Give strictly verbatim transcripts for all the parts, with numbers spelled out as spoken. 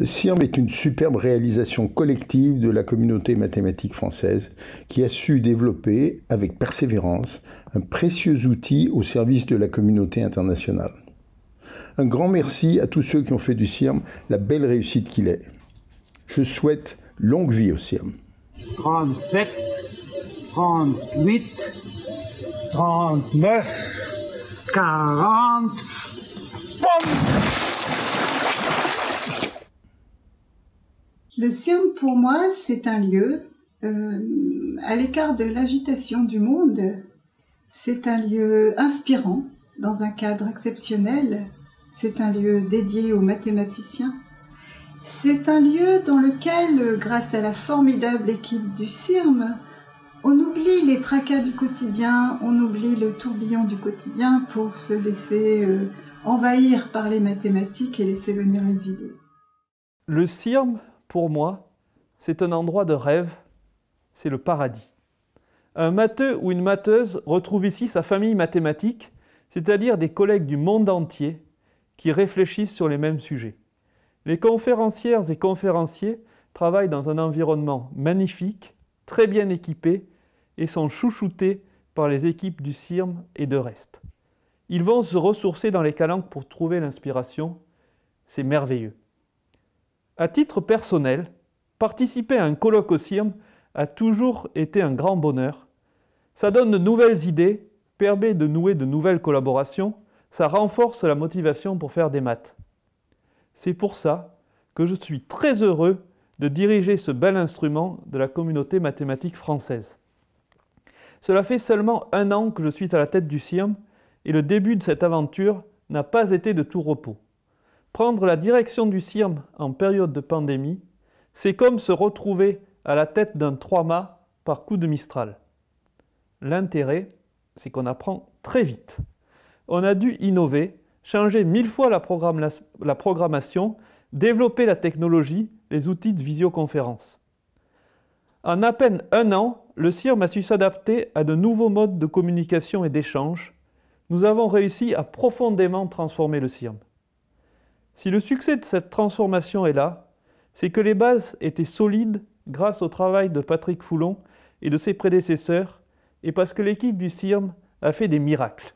Le C I R M est une superbe réalisation collective de la communauté mathématique française qui a su développer, avec persévérance, un précieux outil au service de la communauté internationale. Un grand merci à tous ceux qui ont fait du C I R M la belle réussite qu'il est. Je souhaite longue vie au C I R M. trente-sept, trente-huit, trente-neuf, quarante, boum ! Le C I R M, pour moi, c'est un lieu euh, à l'écart de l'agitation du monde. C'est un lieu inspirant, dans un cadre exceptionnel. C'est un lieu dédié aux mathématiciens. C'est un lieu dans lequel, grâce à la formidable équipe du C I R M, on oublie les tracas du quotidien, on oublie le tourbillon du quotidien pour se laisser euh, envahir par les mathématiques et laisser venir les idées. Le C I R M, pour moi, c'est un endroit de rêve, c'est le paradis. Un matheux ou une matheuse retrouve ici sa famille mathématique, c'est-à-dire des collègues du monde entier qui réfléchissent sur les mêmes sujets. Les conférencières et conférenciers travaillent dans un environnement magnifique, très bien équipés et sont chouchoutés par les équipes du C I R M et de reste. Ils vont se ressourcer dans les calanques pour trouver l'inspiration. C'est merveilleux. À titre personnel, participer à un colloque au C I R M a toujours été un grand bonheur. Ça donne de nouvelles idées, permet de nouer de nouvelles collaborations, ça renforce la motivation pour faire des maths. C'est pour ça que je suis très heureux de diriger ce bel instrument de la communauté mathématique française. Cela fait seulement un an que je suis à la tête du C I R M et le début de cette aventure n'a pas été de tout repos. Prendre la direction du C I R M en période de pandémie, c'est comme se retrouver à la tête d'un trois-mâts par coup de Mistral. L'intérêt, c'est qu'on apprend très vite. On a dû innover, changer mille fois la, programme, la, la programmation, développer la technologie, les outils de visioconférence. En à peine un an, le C I R M a su s'adapter à de nouveaux modes de communication et d'échange. Nous avons réussi à profondément transformer le C I R M. Si le succès de cette transformation est là, c'est que les bases étaient solides grâce au travail de Patrick Foulon et de ses prédécesseurs et parce que l'équipe du C I R M a fait des miracles.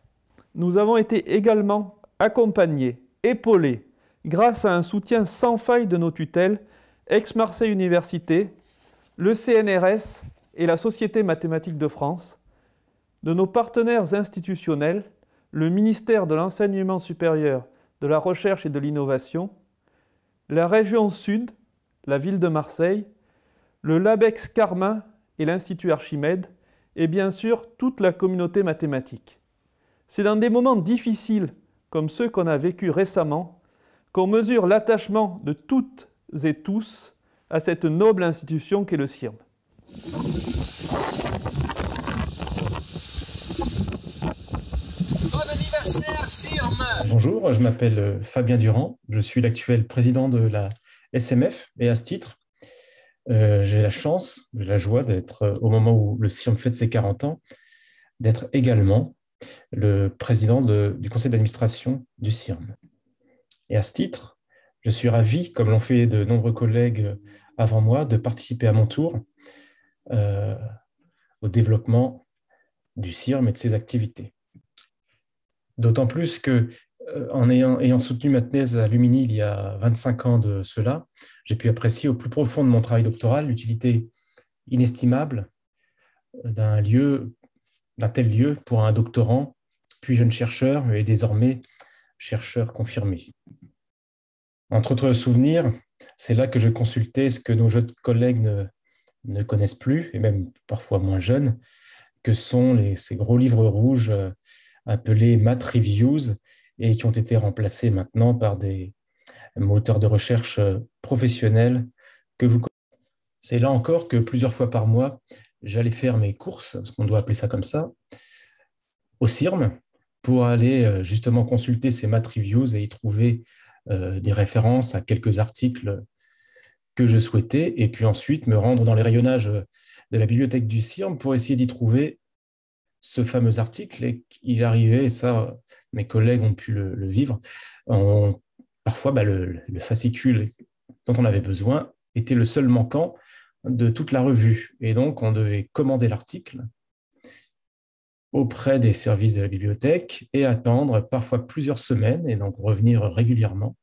Nous avons été également accompagnés, épaulés, grâce à un soutien sans faille de nos tutelles, Aix-Marseille Université, le C N R S et la Société mathématique de France, de nos partenaires institutionnels, le ministère de l'Enseignement supérieur, de la Recherche et de l'Innovation, la région Sud, la ville de Marseille, le Labex Carmin et l'Institut Archimède, et bien sûr toute la communauté mathématique. C'est dans des moments difficiles, comme ceux qu'on a vécu récemment, qu'on mesure l'attachement de toutes et tous à cette noble institution qu'est le C I R M. Bon anniversaire C I R M! Bonjour, je m'appelle Fabien Durand, je suis l'actuel président de la S M F et à ce titre, euh, j'ai la chance, j'ai la joie d'être, euh, au moment où le C I R M fête ses quarante ans, d'être également le président de, du conseil d'administration du C I R M. Et à ce titre, je suis ravi, comme l'ont fait de nombreux collègues avant moi, de participer à mon tour euh, au développement du C I R M et de ses activités. D'autant plus que, euh, en ayant, ayant soutenu ma thèse à Lumini il y a vingt-cinq ans de cela, j'ai pu apprécier au plus profond de mon travail doctoral l'utilité inestimable d'un lieu, d'un tel lieu pour un doctorant, puis jeune chercheur, et désormais chercheur confirmé. Entre autres souvenirs, c'est là que je consultais ce que nos jeunes collègues ne, ne connaissent plus, et même parfois moins jeunes, que sont les, ces gros livres rouges appelés Math Reviews et qui ont été remplacés maintenant par des moteurs de recherche professionnels que vous connaissez. C'est là encore que plusieurs fois par mois, j'allais faire mes courses, parce qu'on doit appeler ça comme ça, au C I R M, pour aller justement consulter ces Math Reviews et y trouver euh, des références à quelques articles que je souhaitais, et puis ensuite me rendre dans les rayonnages de la bibliothèque du C I R M pour essayer d'y trouver ce fameux article. Et il arrivait, et ça, mes collègues ont pu le, le vivre, on, parfois bah, le, le fascicule dont on avait besoin était le seul manquant de toute la revue. Et donc, on devait commander l'article auprès des services de la bibliothèque et attendre parfois plusieurs semaines, et donc revenir régulièrement,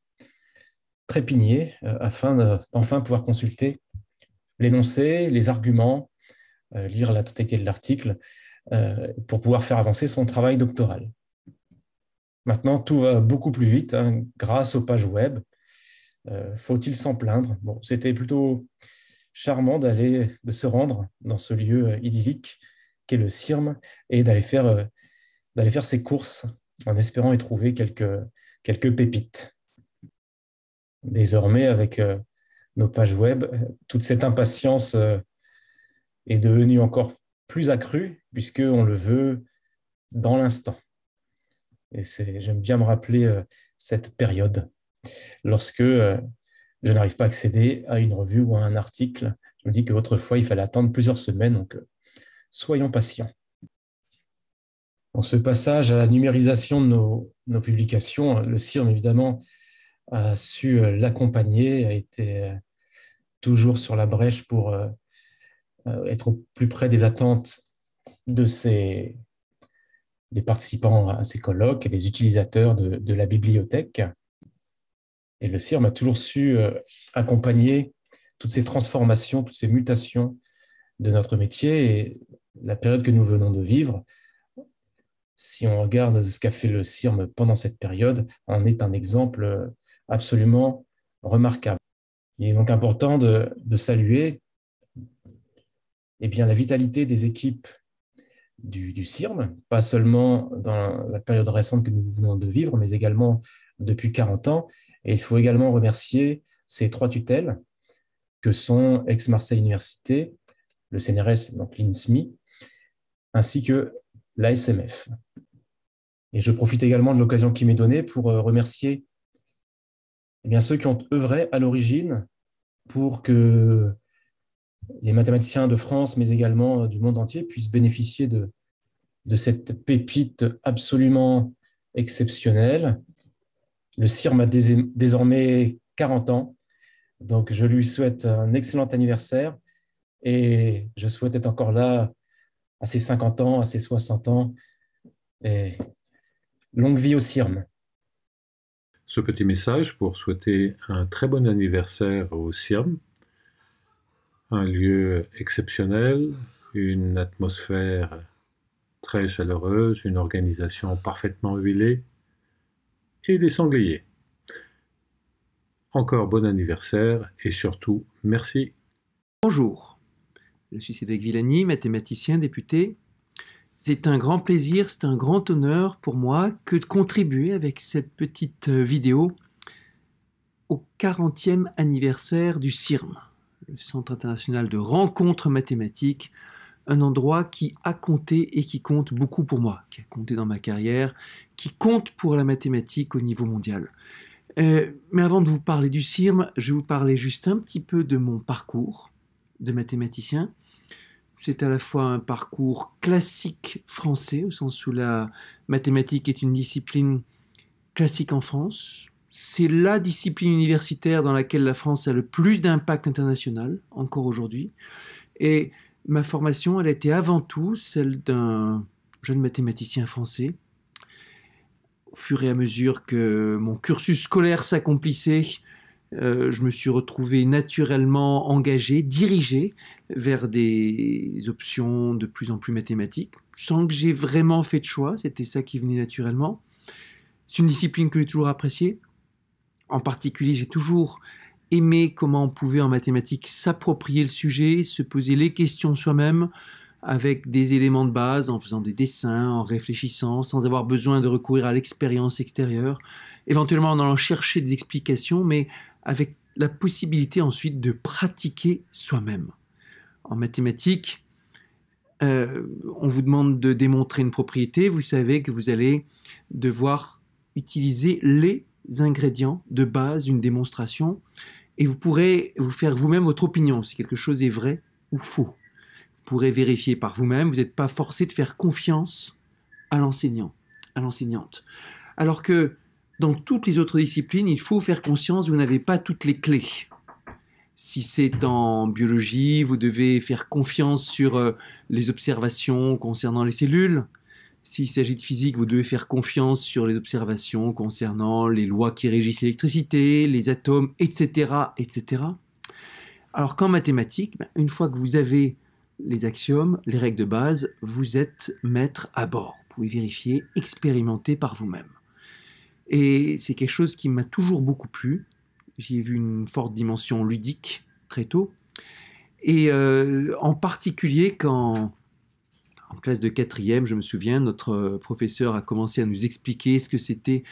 trépigner, euh, afin d'enfin pouvoir consulter l'énoncé, les arguments, euh, lire la totalité de l'article, euh, pour pouvoir faire avancer son travail doctoral. Maintenant, tout va beaucoup plus vite, hein, grâce aux pages web. Euh, faut-il s'en plaindre? Bon, c'était plutôt charmant d'aller, de se rendre dans ce lieu idyllique qu'est le C I R M et d'aller faire, euh, d'aller faire ses courses en espérant y trouver quelques, quelques pépites. Désormais, avec euh, nos pages web, toute cette impatience euh, est devenue encore plus accrue puisqu'on le veut dans l'instant. Et j'aime bien me rappeler euh, cette période, lorsque euh, je n'arrive pas à accéder à une revue ou à un article. Je me dis qu'autrefois, il fallait attendre plusieurs semaines, donc euh, soyons patients. Dans ce passage à la numérisation de nos, nos publications, le C I R M, évidemment, a su euh, l'accompagner, a été euh, toujours sur la brèche pour euh, euh, être au plus près des attentes de ses... des participants à ces colloques et des utilisateurs de, de la bibliothèque. Et le C I R M a toujours su accompagner toutes ces transformations, toutes ces mutations de notre métier. Et la période que nous venons de vivre, si on regarde ce qu'a fait le C I R M pendant cette période, en est un exemple absolument remarquable. Il est donc important de, de saluer eh bien, la vitalité des équipes Du, du C I R M, pas seulement dans la période récente que nous venons de vivre, mais également depuis quarante ans. Et il faut également remercier ces trois tutelles que sont Aix-Marseille Université, le C N R S, donc l'INSMI, ainsi que la S M F. Et je profite également de l'occasion qui m'est donnée pour remercier eh bien, ceux qui ont œuvré à l'origine pour que les mathématiciens de France, mais également du monde entier, puissent bénéficier de, de cette pépite absolument exceptionnelle. Le C I R M a dés, désormais quarante ans, donc je lui souhaite un excellent anniversaire et je souhaite être encore là à ses cinquante ans, à ses soixante ans. Et longue vie au C I R M. Ce petit message pour souhaiter un très bon anniversaire au C I R M. Un lieu exceptionnel, une atmosphère très chaleureuse, une organisation parfaitement huilée et des sangliers. Encore bon anniversaire et surtout merci. Bonjour, je suis Cédric Villani, mathématicien député. C'est un grand plaisir, c'est un grand honneur pour moi que de contribuer avec cette petite vidéo au quarantième anniversaire du C I R M. Le Centre international de rencontres mathématiques, un endroit qui a compté et qui compte beaucoup pour moi, qui a compté dans ma carrière, qui compte pour la mathématique au niveau mondial. Euh, mais avant de vous parler du C I R M, je vais vous parler juste un petit peu de mon parcours de mathématicien. C'est à la fois un parcours classique français, au sens où la mathématique est une discipline classique en France. C'est la discipline universitaire dans laquelle la France a le plus d'impact international, encore aujourd'hui. Et ma formation, elle a été avant tout celle d'un jeune mathématicien français. Au fur et à mesure que mon cursus scolaire s'accomplissait, euh, je me suis retrouvé naturellement engagé, dirigé vers des options de plus en plus mathématiques, sans que j'ai vraiment fait de choix, c'était ça qui venait naturellement. C'est une discipline que j'ai toujours appréciée. En particulier, j'ai toujours aimé comment on pouvait en mathématiques s'approprier le sujet, se poser les questions soi-même avec des éléments de base, en faisant des dessins, en réfléchissant, sans avoir besoin de recourir à l'expérience extérieure, éventuellement en allant chercher des explications, mais avec la possibilité ensuite de pratiquer soi-même. En mathématiques, euh, on vous demande de démontrer une propriété, vous savez que vous allez devoir utiliser les ingrédients de base d'une démonstration et vous pourrez vous faire vous-même votre opinion si quelque chose est vrai ou faux. Vous pourrez vérifier par vous-même, vous n'êtes pas forcé de faire confiance à l'enseignant, à l'enseignante. Alors que dans toutes les autres disciplines, il faut faire conscience, vous n'avez pas toutes les clés. Si c'est en biologie, vous devez faire confiance sur euh, les observations concernant les cellules. S'il s'agit de physique, vous devez faire confiance sur les observations concernant les lois qui régissent l'électricité, les atomes, et cetera, et cetera. Alors qu'en mathématiques, ben, une fois que vous avez les axiomes, les règles de base, vous êtes maître à bord. Vous pouvez vérifier, expérimenter par vous-même. Et c'est quelque chose qui m'a toujours beaucoup plu. J'y ai vu une forte dimension ludique très tôt. Et euh, en particulier quand, en classe de quatrième, je me souviens, notre professeur a commencé à nous expliquer ce que c'était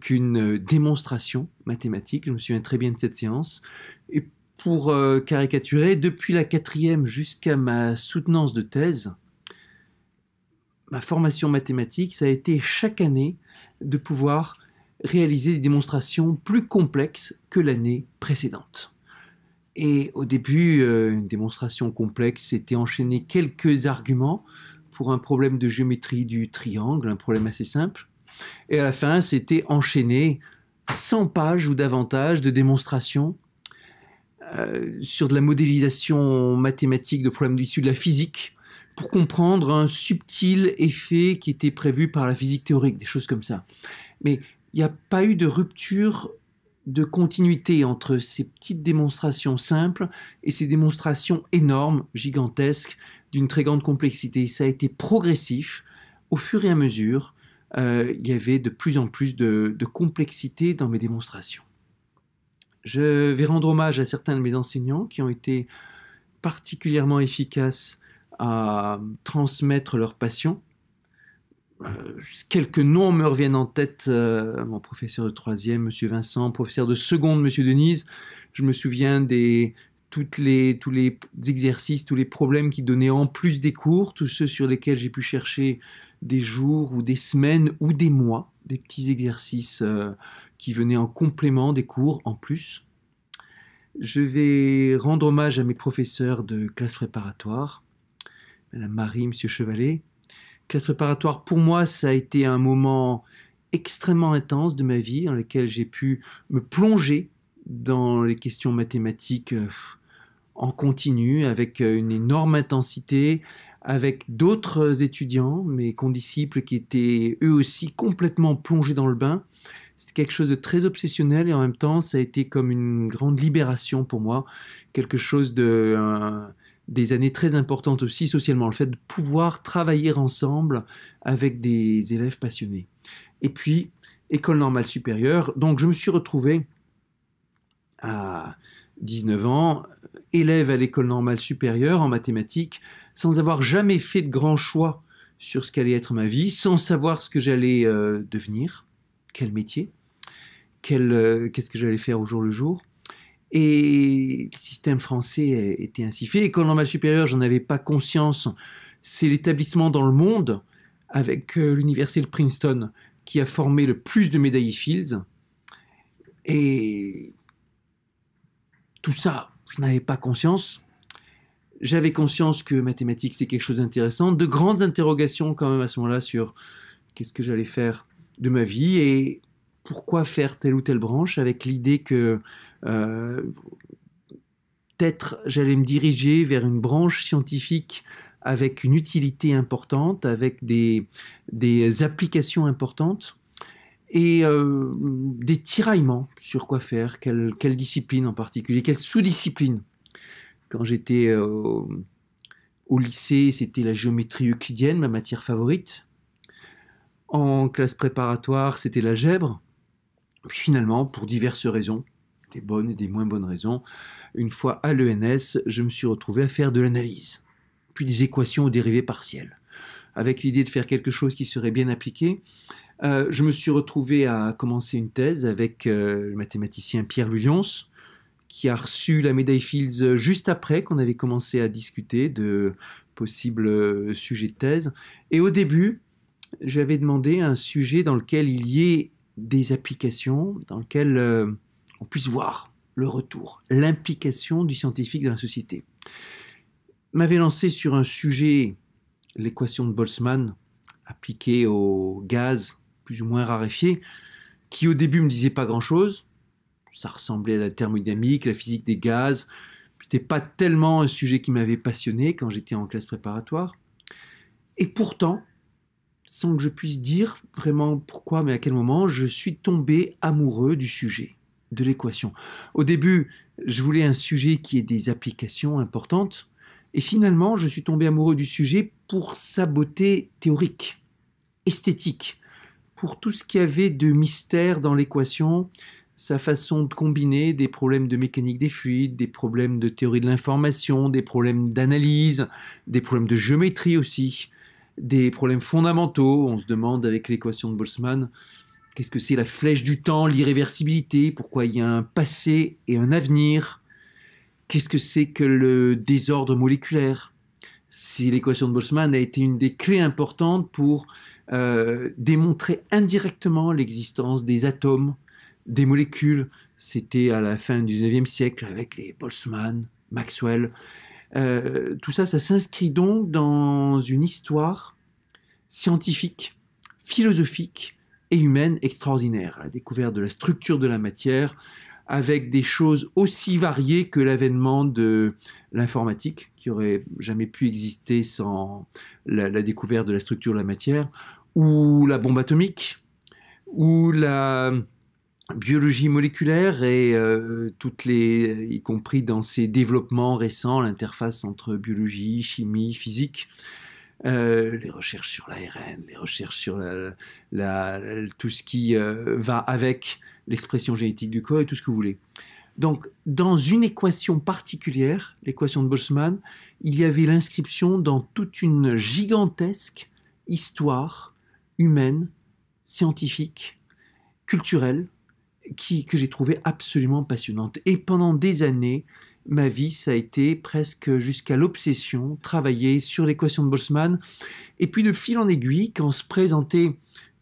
qu'une démonstration mathématique. Je me souviens très bien de cette séance. Et pour euh, caricaturer, depuis la quatrième jusqu'à ma soutenance de thèse, ma formation mathématique, ça a été chaque année de pouvoir réaliser des démonstrations plus complexes que l'année précédente. Et au début, euh, une démonstration complexe, c'était enchaîner quelques arguments pour un problème de géométrie du triangle, un problème assez simple. Et à la fin, c'était enchaîner cent pages ou davantage de démonstrations euh, sur de la modélisation mathématique de problèmes issus de la physique, pour comprendre un subtil effet qui était prévu par la physique théorique, des choses comme ça. Mais il n'y a pas eu de rupture de continuité entre ces petites démonstrations simples et ces démonstrations énormes, gigantesques, d'une très grande complexité. Ça a été progressif. Au fur et à mesure, euh, il y avait de plus en plus de, de complexité dans mes démonstrations. Je vais rendre hommage à certains de mes enseignants qui ont été particulièrement efficaces à transmettre leur passion. Euh, quelques noms me reviennent en tête, euh, mon professeur de troisième, monsieur Vincent, professeur de seconde, monsieur Denise. Je me souviens des toutes les, tous les exercices, tous les problèmes qu'ils donnaient en plus des cours, tous ceux sur lesquels j'ai pu chercher des jours ou des semaines ou des mois, des petits exercices euh, qui venaient en complément des cours en plus. Je vais rendre hommage à mes professeurs de classe préparatoire, madame Marie, monsieur Chevalet. Classe préparatoire, pour moi, ça a été un moment extrêmement intense de ma vie dans lequel j'ai pu me plonger dans les questions mathématiques en continu, avec une énorme intensité, avec d'autres étudiants, mes condisciples qui étaient eux aussi complètement plongés dans le bain. C'est quelque chose de très obsessionnel et en même temps, ça a été comme une grande libération pour moi, quelque chose de... Un, des années très importantes aussi socialement, le fait de pouvoir travailler ensemble avec des élèves passionnés. Et puis, école normale supérieure, donc je me suis retrouvé à dix-neuf ans, élève à l'école normale supérieure en mathématiques, sans avoir jamais fait de grand choix sur ce qu'allait être ma vie, sans savoir ce que j'allais euh, devenir, quel métier, quel, euh, qu'est-ce que j'allais faire au jour le jour. Et le système français était ainsi fait. École normale supérieure, j'en avais pas conscience. C'est l'établissement dans le monde, avec l'université de Princeton, qui a formé le plus de médaillés Fields. Et tout ça, je n'avais pas conscience. J'avais conscience que mathématiques, c'est quelque chose d'intéressant. De grandes interrogations quand même à ce moment-là sur qu'est-ce que j'allais faire de ma vie et pourquoi faire telle ou telle branche, avec l'idée que euh, peut-être j'allais me diriger vers une branche scientifique avec une utilité importante, avec des, des applications importantes, et euh, des tiraillements sur quoi faire, quelle, quelle discipline en particulier, quelle sous-discipline. Quand j'étais euh, au lycée, c'était la géométrie euclidienne, ma matière favorite. En classe préparatoire, c'était l'algèbre. Puis finalement, pour diverses raisons, des bonnes et des moins bonnes raisons, une fois à l'E N S, je me suis retrouvé à faire de l'analyse, puis des équations aux dérivées partielles, avec l'idée de faire quelque chose qui serait bien appliqué. Euh, je me suis retrouvé à commencer une thèse avec euh, le mathématicien Pierre-Louis Lions, qui a reçu la médaille Fields juste après qu'on avait commencé à discuter de possibles euh, sujets de thèse. Et au début, j'avais demandé un sujet dans lequel il y ait des applications dans lesquelles euh, on puisse voir le retour, l'implication du scientifique dans la société. M'avait lancé sur un sujet, l'équation de Boltzmann, appliquée au gaz plus ou moins raréfié, qui au début ne me disait pas grand-chose. ça ressemblait à la thermodynamique, la physique des gaz. C'était pas tellement un sujet qui m'avait passionné quand j'étais en classe préparatoire. Et pourtant, sans que je puisse dire vraiment pourquoi, mais à quel moment, je suis tombé amoureux du sujet, de l'équation. Au début, je voulais un sujet qui ait des applications importantes. Et finalement, je suis tombé amoureux du sujet pour sa beauté théorique, esthétique, pour tout ce qu'il y avait de mystère dans l'équation, sa façon de combiner des problèmes de mécanique des fluides, des problèmes de théorie de l'information, des problèmes d'analyse, des problèmes de géométrie aussi, des problèmes fondamentaux. On se demande avec l'équation de Boltzmann, qu'est-ce que c'est la flèche du temps, l'irréversibilité, pourquoi il y a un passé et un avenir, qu'est-ce que c'est que le désordre moléculaire. Si l'équation de Boltzmann a été une des clés importantes pour euh, démontrer indirectement l'existence des atomes, des molécules, c'était à la fin du dix-neuvième siècle avec les Boltzmann, Maxwell. Euh, tout ça, ça s'inscrit donc dans une histoire scientifique, philosophique et humaine extraordinaire. La découverte de la structure de la matière avec des choses aussi variées que l'avènement de l'informatique qui n'aurait jamais pu exister sans la, la découverte de la structure de la matière, ou la bombe atomique, ou la biologie moléculaire et euh, toutes les, y compris dans ses développements récents, l'interface entre biologie, chimie, physique, euh, les recherches sur l'A R N, les recherches sur la, la, la, tout ce qui euh, va avec l'expression génétique du corps et tout ce que vous voulez. Donc, dans une équation particulière, l'équation de Boltzmann, il y avait l'inscription dans toute une gigantesque histoire humaine, scientifique, culturelle, Qui, que j'ai trouvé absolument passionnante. Et pendant des années, ma vie, ça a été presque jusqu'à l'obsession, travailler sur l'équation de Boltzmann. Et puis de fil en aiguille, quand se présentaient,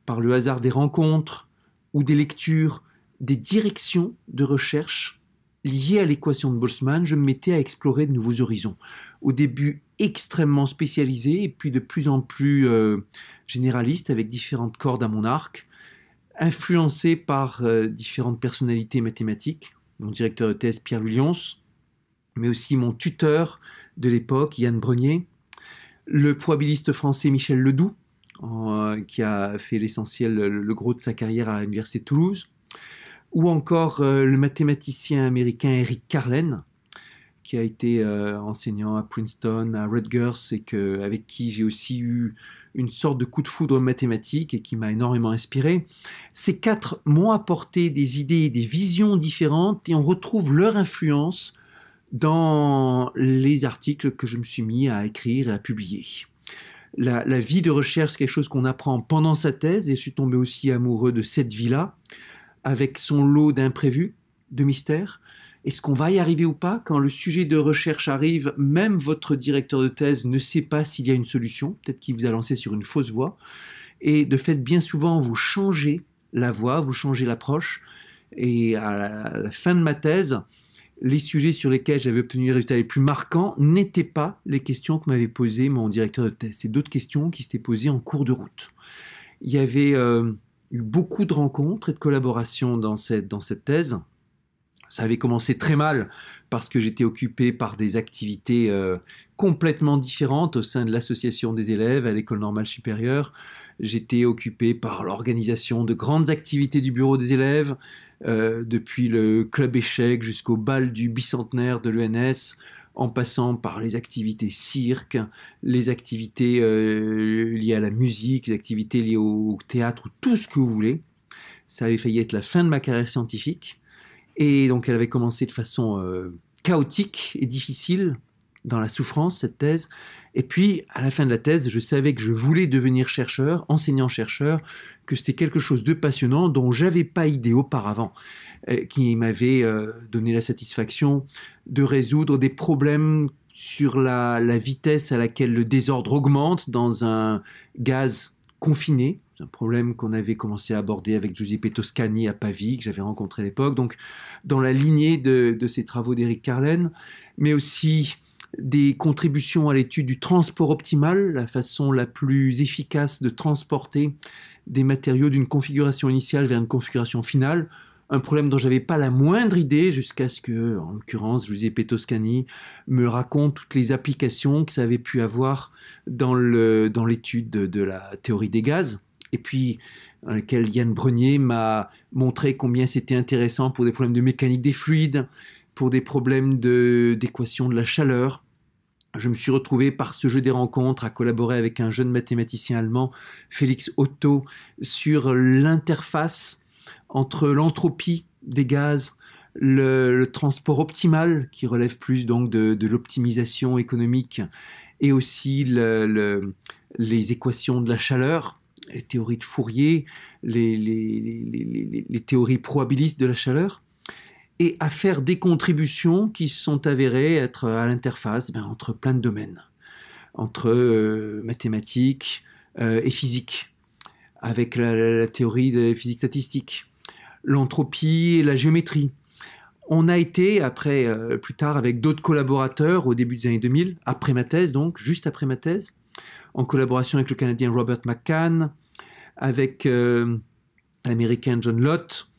par le hasard des rencontres ou des lectures, des directions de recherche liées à l'équation de Boltzmann, je me mettais à explorer de nouveaux horizons. Au début extrêmement spécialisé, et puis de plus en plus euh, généraliste, avec différentes cordes à mon arc, influencé par euh, différentes personnalités mathématiques, mon directeur de thèse Pierre-Louis Lions, mais aussi mon tuteur de l'époque, Yann Brenier, le probabiliste français Michel Ledoux, euh, qui a fait l'essentiel, le, le gros de sa carrière à l'Université de Toulouse, ou encore euh, le mathématicien américain Eric Carlen, qui a été euh, enseignant à Princeton, à Rutgers, et que, avec qui j'ai aussi eu une sorte de coup de foudre mathématique et qui m'a énormément inspiré. Ces quatre m'ont apporté des idées, des visions différentes, et on retrouve leur influence dans les articles que je me suis mis à écrire et à publier. La, la vie de recherche, c'est quelque chose qu'on apprend pendant sa thèse, et je suis tombé aussi amoureux de cette vie-là, avec son lot d'imprévus, de mystères. Est-ce qu'on va y arriver ou pas? Quand le sujet de recherche arrive, même votre directeur de thèse ne sait pas s'il y a une solution. Peut-être qu'il vous a lancé sur une fausse voie. Et de fait, bien souvent, vous changez la voie, vous changez l'approche. Et à la fin de ma thèse, les sujets sur lesquels j'avais obtenu les résultats les plus marquants n'étaient pas les questions que m'avait posées mon directeur de thèse. C'est d'autres questions qui s'étaient posées en cours de route. Il y avait euh, eu beaucoup de rencontres et de collaborations dans cette, dans cette thèse. Ça avait commencé très mal parce que j'étais occupé par des activités euh, complètement différentes au sein de l'association des élèves à l'École normale supérieure. J'étais occupé par l'organisation de grandes activités du bureau des élèves, euh, depuis le club échec jusqu'au bal du bicentenaire de l'E N S, en passant par les activités cirque, les activités euh, liées à la musique, les activités liées au théâtre, tout ce que vous voulez. Ça avait failli être la fin de ma carrière scientifique. Et donc elle avait commencé de façon euh, chaotique et difficile, dans la souffrance, cette thèse. Et puis, à la fin de la thèse, je savais que je voulais devenir chercheur, enseignant-chercheur, que c'était quelque chose de passionnant dont je n'avais pas idée auparavant, euh, qui m'avait euh, donné la satisfaction de résoudre des problèmes sur la, la vitesse à laquelle le désordre augmente dans un gaz confiné. C'est un problème qu'on avait commencé à aborder avec Giuseppe Toscani à Pavie, que j'avais rencontré à l'époque, donc dans la lignée de, de ces travaux d'Eric Carlen, mais aussi des contributions à l'étude du transport optimal, la façon la plus efficace de transporter des matériaux d'une configuration initiale vers une configuration finale. un problème dont j'avais pas la moindre idée jusqu'à ce que, en l'occurrence, Giuseppe Toscani me raconte toutes les applications que ça avait pu avoir dans le, dans l'étude de, de la théorie des gaz, et puis dans lequel Yann Brenier m'a montré combien c'était intéressant pour des problèmes de mécanique des fluides, pour des problèmes d'équation de, de la chaleur. Je me suis retrouvé par ce jeu des rencontres à collaborer avec un jeune mathématicien allemand, Félix Otto, sur l'interface entre l'entropie des gaz, le, le transport optimal, qui relève plus donc de, de l'optimisation économique, et aussi le, le, les équations de la chaleur, les théories de Fourier, les, les, les, les, les théories probabilistes de la chaleur, et à faire des contributions qui se sont avérées être à l'interface ben, entre plein de domaines, entre euh, mathématiques euh, et physique, avec la, la, la théorie de la physique statistique, l'entropie et la géométrie. On a été, après, euh, plus tard, avec d'autres collaborateurs au début des années deux mille, après ma thèse donc, juste après ma thèse, en collaboration avec le Canadien Robert McCann, avec euh, l'Américain John Lott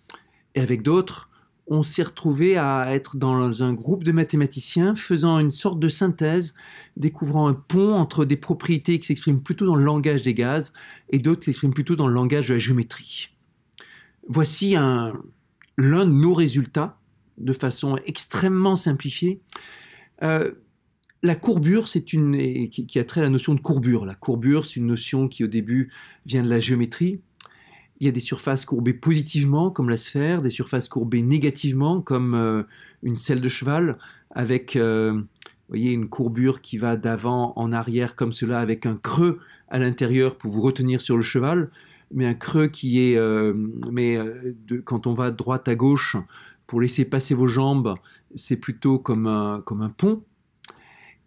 et avec d'autres, on s'est retrouvé à être dans un groupe de mathématiciens faisant une sorte de synthèse, découvrant un pont entre des propriétés qui s'expriment plutôt dans le langage des gaz et d'autres qui s'expriment plutôt dans le langage de la géométrie. Voici un, l'un de nos résultats, de façon extrêmement simplifiée. Euh, la courbure, c'est une, qui, qui a trait à la notion de courbure. La courbure, c'est une notion qui, au début, vient de la géométrie. Il y a des surfaces courbées positivement, comme la sphère, des surfaces courbées négativement, comme euh, une selle de cheval, avec euh, vous voyez, une courbure qui va d'avant en arrière, comme cela, avec un creux à l'intérieur pour vous retenir sur le cheval, mais un creux qui est, euh, mais euh, de, quand on va de droite à gauche, pour laisser passer vos jambes, c'est plutôt comme un, comme un pont.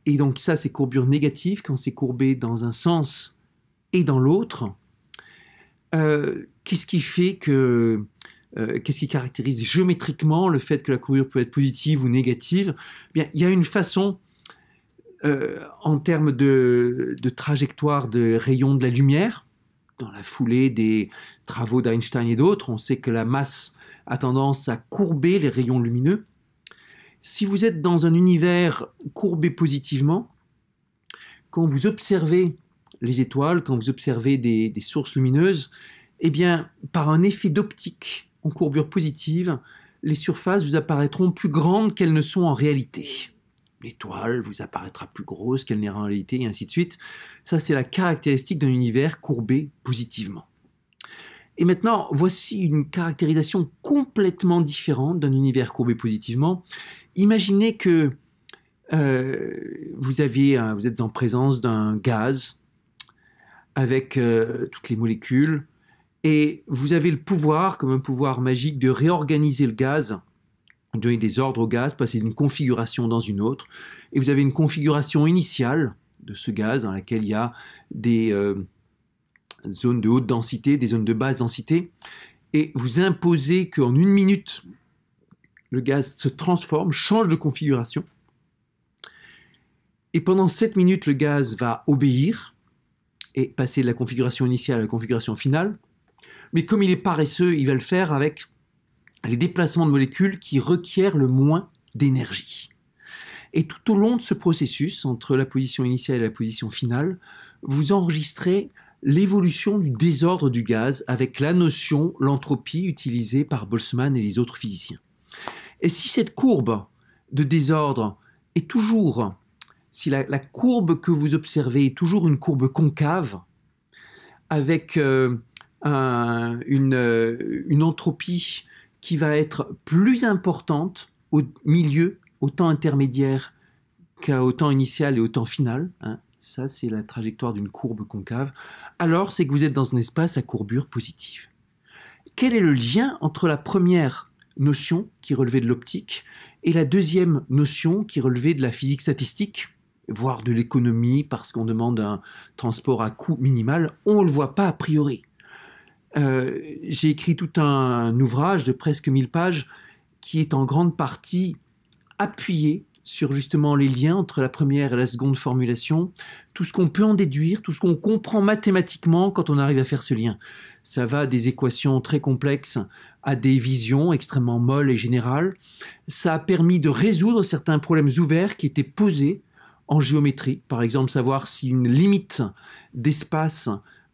Et donc ça, c'est courbure négative, quand c'est courbé dans un sens et dans l'autre. Euh, qu'est-ce qui fait que, euh, qu'est-ce qui caractérise géométriquement le fait que la courbure peut être positive ou négative? Eh bien, il y a une façon, euh, en termes de, de trajectoire de rayons de la lumière, dans la foulée des travaux d'Einstein et d'autres, on sait que la masse a tendance à courber les rayons lumineux. Si vous êtes dans un univers courbé positivement, quand vous observez les étoiles, quand vous observez des, des sources lumineuses, eh bien, par un effet d'optique en courbure positive, les surfaces vous apparaîtront plus grandes qu'elles ne sont en réalité. L'étoile vous apparaîtra plus grosse qu'elle n'est en réalité, et ainsi de suite. Ça, c'est la caractéristique d'un univers courbé positivement. Et maintenant, voici une caractérisation complètement différente d'un univers courbé positivement. Imaginez que euh, vous, aviez, vous êtes en présence d'un gaz, avec euh, toutes les molécules, et vous avez le pouvoir, comme un pouvoir magique, de réorganiser le gaz, donner des ordres au gaz, passer d'une configuration dans une autre, et vous avez une configuration initiale de ce gaz dans laquelle il y a des euh, zones de haute densité, des zones de basse densité, et vous imposez qu'en une minute, le gaz se transforme, change de configuration, et pendant sept minutes, le gaz va obéir, et passer de la configuration initiale à la configuration finale. Mais comme il est paresseux, il va le faire avec les déplacements de molécules qui requièrent le moins d'énergie. Et tout au long de ce processus, entre la position initiale et la position finale, vous enregistrez l'évolution du désordre du gaz avec la notion, l'entropie utilisée par Boltzmann et les autres physiciens. Et si cette courbe de désordre est toujours... Si la, la courbe que vous observez est toujours une courbe concave, avec euh, un, une, euh, une entropie qui va être plus importante au milieu, au temps intermédiaire qu'au temps initial et au temps final, hein, ça c'est la trajectoire d'une courbe concave, alors c'est que vous êtes dans un espace à courbure positive. Quel est le lien entre la première notion qui relevait de l'optique et la deuxième notion qui relevait de la physique statistique, voire de l'économie, parce qu'on demande un transport à coût minimal, on ne le voit pas a priori. Euh, j'ai écrit tout un ouvrage de presque mille pages qui est en grande partie appuyé sur justement les liens entre la première et la seconde formulation, tout ce qu'on peut en déduire, tout ce qu'on comprend mathématiquement quand on arrive à faire ce lien. Ça va des équations très complexes à des visions extrêmement molles et générales. Ça a permis de résoudre certains problèmes ouverts qui étaient posés en géométrie. Par exemple, savoir si une limite d'espace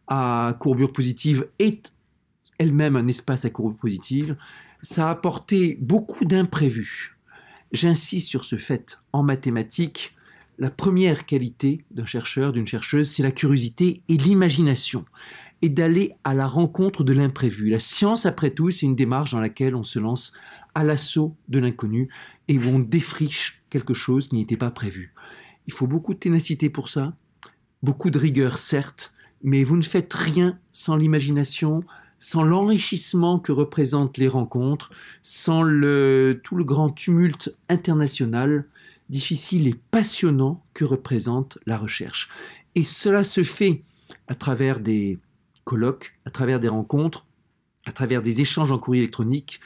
à courbure positive est elle-même un espace à courbure positive. Ça a apporté beaucoup d'imprévus. J'insiste sur ce fait. En mathématiques, la première qualité d'un chercheur, d'une chercheuse, c'est la curiosité et l'imagination, et d'aller à la rencontre de l'imprévu. La science, après tout, c'est une démarche dans laquelle on se lance à l'assaut de l'inconnu et où on défriche quelque chose qui n'était pas prévu. Il faut beaucoup de ténacité pour ça, beaucoup de rigueur, certes, mais vous ne faites rien sans l'imagination, sans l'enrichissement que représentent les rencontres, sans le, tout le grand tumulte international, difficile et passionnant que représente la recherche. Et cela se fait à travers des colloques, à travers des rencontres, à travers des échanges en courrier électronique,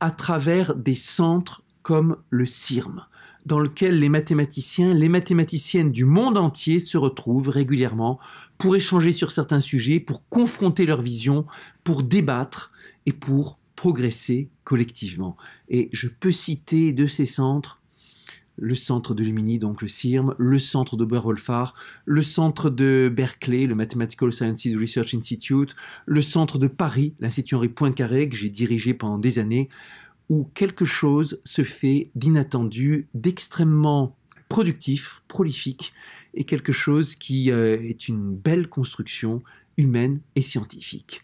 à travers des centres comme le C I R M, dans lequel les mathématiciens, les mathématiciennes du monde entier se retrouvent régulièrement pour échanger sur certains sujets, pour confronter leur vision, pour débattre et pour progresser collectivement. Et je peux citer de ces centres le centre de Lumini, donc le C I R M, le centre d'Oberwolfach, le centre de Berkeley, le Mathematical Sciences Research Institute, le centre de Paris, l'Institut Henri Poincaré, que j'ai dirigé pendant des années, où quelque chose se fait d'inattendu, d'extrêmement productif, prolifique, et quelque chose qui euh, est une belle construction humaine et scientifique.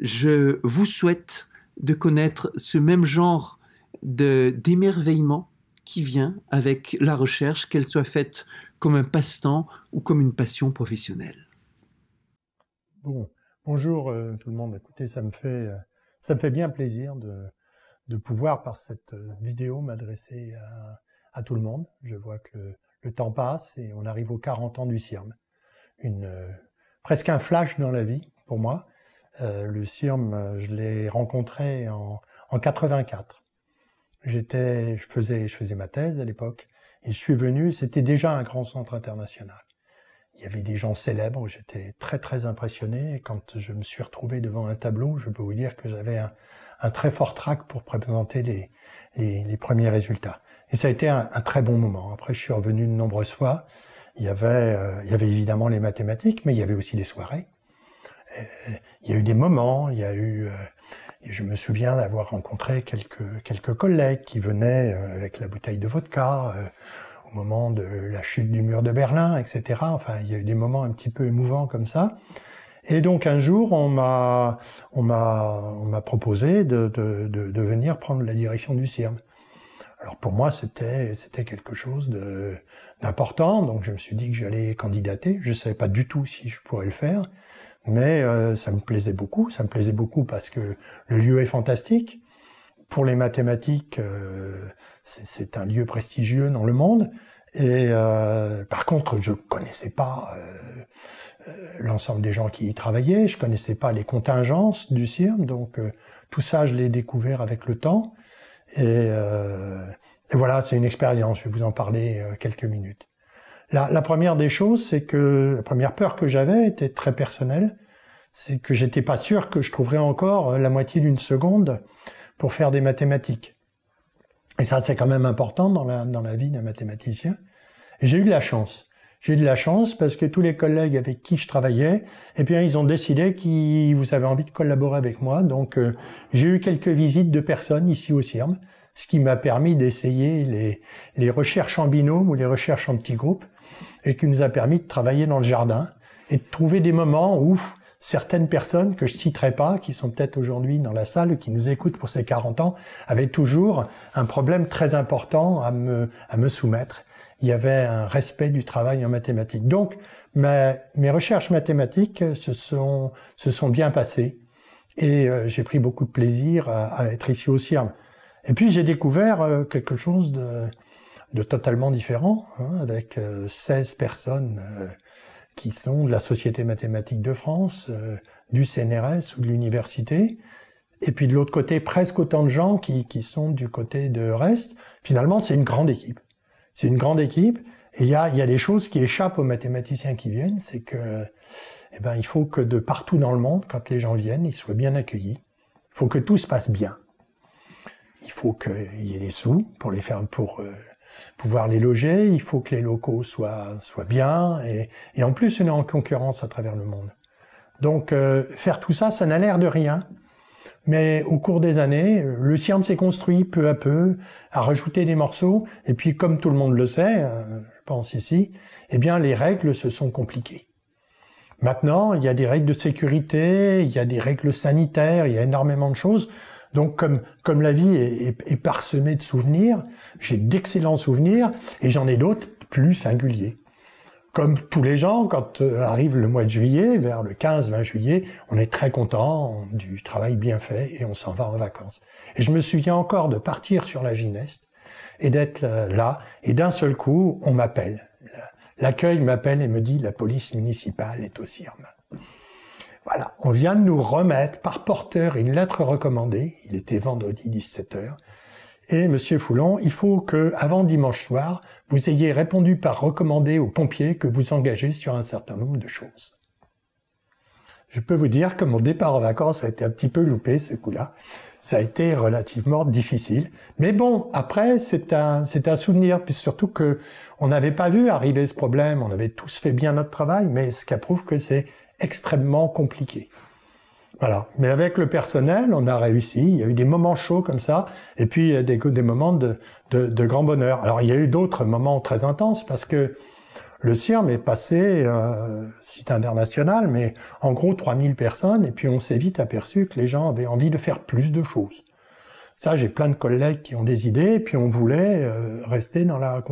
Je vous souhaite de connaître ce même genre d'émerveillement qui vient avec la recherche, qu'elle soit faite comme un passe-temps ou comme une passion professionnelle. Bon, bonjour euh, tout le monde. Écoutez, ça me fait, euh, ça me fait bien plaisir de, de pouvoir, par cette vidéo, m'adresser à, à tout le monde. Je vois que le, le temps passe et on arrive aux quarante ans du C I R M. Une, euh, presque un flash dans la vie, pour moi. Euh, le C I R M, je l'ai rencontré en, en quatre-vingt-quatre. J'étais, je faisais, je faisais ma thèse à l'époque, et je suis venu, c'était déjà un grand centre international. Il y avait des gens célèbres, j'étais très très impressionné, et quand je me suis retrouvé devant un tableau, je peux vous dire que j'avais un, un très fort trac pour présenter les, les, les premiers résultats. Et ça a été un, un très bon moment. Après, je suis revenu de nombreuses fois. Il y avait, euh, il y avait évidemment les mathématiques, mais il y avait aussi les soirées. Euh, il y a eu des moments, il y a eu... Euh, Et je me souviens d'avoir rencontré quelques, quelques collègues qui venaient avec la bouteille de vodka euh, au moment de la chute du mur de Berlin, et cetera. Enfin, il y a eu des moments un petit peu émouvants comme ça. Et donc un jour, on m'a on m'a on m'a proposé de, de, de, de venir prendre la direction du C I R M. Alors pour moi, c'était c'était quelque chose de d'important. Donc je me suis dit que j'allais candidater. Je ne savais pas du tout si je pourrais le faire. Mais euh, ça me plaisait beaucoup, ça me plaisait beaucoup parce que le lieu est fantastique. Pour les mathématiques, euh, c'est un lieu prestigieux dans le monde. Et euh, par contre, je connaissais pas euh, l'ensemble des gens qui y travaillaient, je connaissais pas les contingences du C I R M, donc euh, tout ça, je l'ai découvert avec le temps. Et, euh, et voilà, c'est une expérience, je vais vous en parler euh, quelques minutes. La, la première des choses, c'est que la première peur que j'avais était très personnelle, c'est que j'étais pas sûr que je trouverais encore la moitié d'une seconde pour faire des mathématiques. Et ça, c'est quand même important dans la, dans la vie d'un mathématicien. Et j'ai eu de la chance. J'ai eu de la chance parce que tous les collègues avec qui je travaillais, eh bien, ils ont décidé qu'ils vous avaient envie de collaborer avec moi. Donc, euh, j'ai eu quelques visites de personnes ici au C I R M, ce qui m'a permis d'essayer les, les recherches en binôme ou les recherches en petits groupes, et qui nous a permis de travailler dans le jardin et de trouver des moments où certaines personnes que je citerai pas, qui sont peut-être aujourd'hui dans la salle ou qui nous écoutent pour ces quarante ans, avaient toujours un problème très important à me, à me soumettre. Il y avait un respect du travail en mathématiques. Donc, ma, mes recherches mathématiques se sont, se sont bien passées et euh, j'ai pris beaucoup de plaisir à, à être ici au C I R M. Et puis, j'ai découvert euh, quelque chose de... de totalement différent, hein, avec euh, seize personnes euh, qui sont de la Société mathématique de France, euh, du C N R S ou de l'université, et puis de l'autre côté, presque autant de gens qui, qui sont du côté de Rest. Finalement, c'est une grande équipe. c'est une grande équipe. Et il y a, y a des choses qui échappent aux mathématiciens qui viennent, c'est que eh ben, il faut que de partout dans le monde, quand les gens viennent, ils soient bien accueillis. Il faut que tout se passe bien. Il faut qu'il y ait des sous pour les faire, pour euh, pouvoir les loger. Il faut que les locaux soient soient bien. Et, et en plus, on est en concurrence à travers le monde. Donc, euh, faire tout ça, ça n'a l'air de rien. Mais au cours des années, le C I R M s'est construit peu à peu, à rajouter des morceaux. Et puis, comme tout le monde le sait, je pense ici, eh bien, les règles se sont compliquées. Maintenant, il y a des règles de sécurité, il y a des règles sanitaires, il y a énormément de choses. Donc, comme comme la vie est, est, est parsemée de souvenirs, j'ai d'excellents souvenirs et j'en ai d'autres plus singuliers. Comme tous les gens, quand arrive le mois de juillet, vers le quinze vingt juillet, on est très content du travail bien fait et on s'en va en vacances. Et je me souviens encore de partir sur la Gineste et d'être là, et d'un seul coup, on m'appelle. L'accueil m'appelle et me dit « La police municipale est au C I R M ». Voilà, on vient de nous remettre par porteur une lettre recommandée, il était vendredi dix-sept heures, et Monsieur Foulon, il faut que, avant dimanche soir, vous ayez répondu par recommandé aux pompiers que vous engagez sur un certain nombre de choses. Je peux vous dire que mon départ en vacances a été un petit peu loupé ce coup-là. Ça a été relativement difficile. Mais bon, après, c'est un, c'est un souvenir. Puis surtout que on n'avait pas vu arriver ce problème. On avait tous fait bien notre travail, mais ce qui prouve que c'est extrêmement compliqué. Voilà. Mais avec le personnel, on a réussi. Il y a eu des moments chauds comme ça, et puis il y a des, des moments de, de, de grand bonheur. Alors il y a eu d'autres moments très intenses parce que le C I R M est passé euh, site international, mais en gros trois mille personnes, et puis on s'est vite aperçu que les gens avaient envie de faire plus de choses. Ça, j'ai plein de collègues qui ont des idées, et puis on voulait euh, rester dans la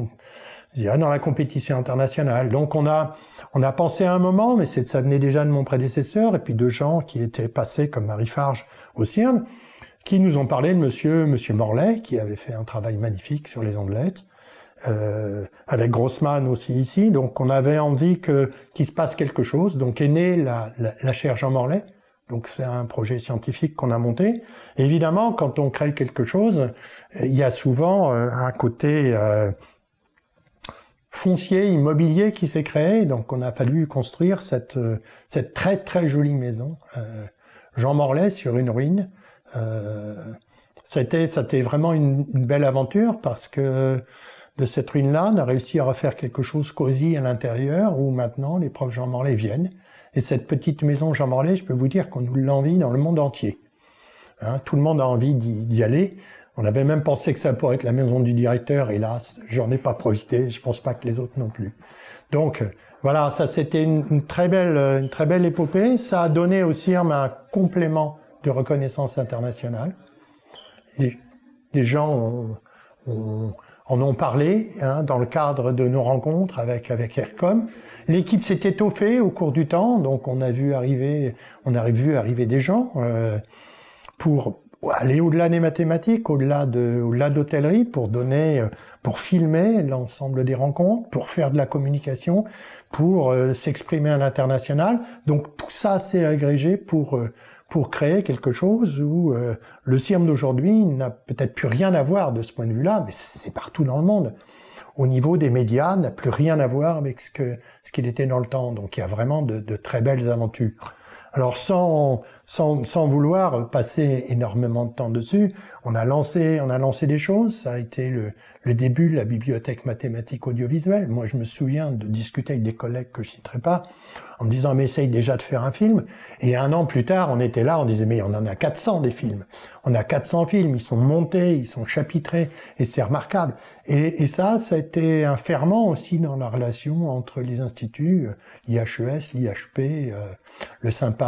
dans la compétition internationale. Donc on a on a pensé à un moment, mais c'est ça venait déjà de mon prédécesseur et puis de gens qui étaient passés comme Marie Farge au C I R M, qui nous ont parlé de Monsieur Monsieur Morlet, qui avait fait un travail magnifique sur les ondelettes, euh, avec Grossman aussi ici. Donc on avait envie que qu'il se passe quelque chose. Donc est née la, la, la chaire Jean Morlet. Donc c'est un projet scientifique qu'on a monté. Et évidemment, quand on crée quelque chose, il y a souvent un côté euh, foncier, immobilier qui s'est créé, donc on a fallu construire cette cette très très jolie maison euh, Jean Morlet sur une ruine. Euh, c'était c'était vraiment une, une belle aventure parce que de cette ruine-là, on a réussi à refaire quelque chose cosy à l'intérieur où maintenant les profs Jean Morlet viennent. Et cette petite maison Jean Morlet, je peux vous dire qu'on nous l'envie dans le monde entier. Hein, tout le monde a envie d'y aller. On avait même pensé que ça pourrait être la maison du directeur, hélas, j'en ai pas profité, je pense pas que les autres non plus. Donc, voilà, ça c'était une, une très belle, une très belle épopée. Ça a donné au C I R M un complément de reconnaissance internationale. Les, les gens ont, ont, en ont parlé, hein, dans le cadre de nos rencontres avec, avec ERCOM. L'équipe s'est étoffée au cours du temps, donc on a vu arriver, on a vu arriver des gens, euh, pour, aller au-delà des mathématiques, au-delà de, au-delà d'hôtellerie, pour donner, pour filmer l'ensemble des rencontres, pour faire de la communication, pour euh, s'exprimer à l'international. Donc tout ça s'est agrégé pour euh, pour créer quelque chose où euh, le C I R M d'aujourd'hui n'a peut-être plus rien à voir de ce point de vue-là, mais c'est partout dans le monde. Au niveau des médias, n'a plus rien à voir avec ce que ce qu'il était dans le temps. Donc il y a vraiment de, de très belles aventures. Alors sans, sans, sans vouloir passer énormément de temps dessus, on a lancé, on a lancé des choses, ça a été le, le début de la bibliothèque mathématique audiovisuelle. Moi je me souviens de discuter avec des collègues que je citerai pas, en me disant mais essaye déjà de faire un film, et un an plus tard on était là, on disait mais on en a quatre cents des films, on a quatre cents films, ils sont montés, ils sont chapitrés, et c'est remarquable. Et, et ça, ça a été un ferment aussi dans la relation entre les instituts, l'I H E S, l'I H P, euh, le Sympa.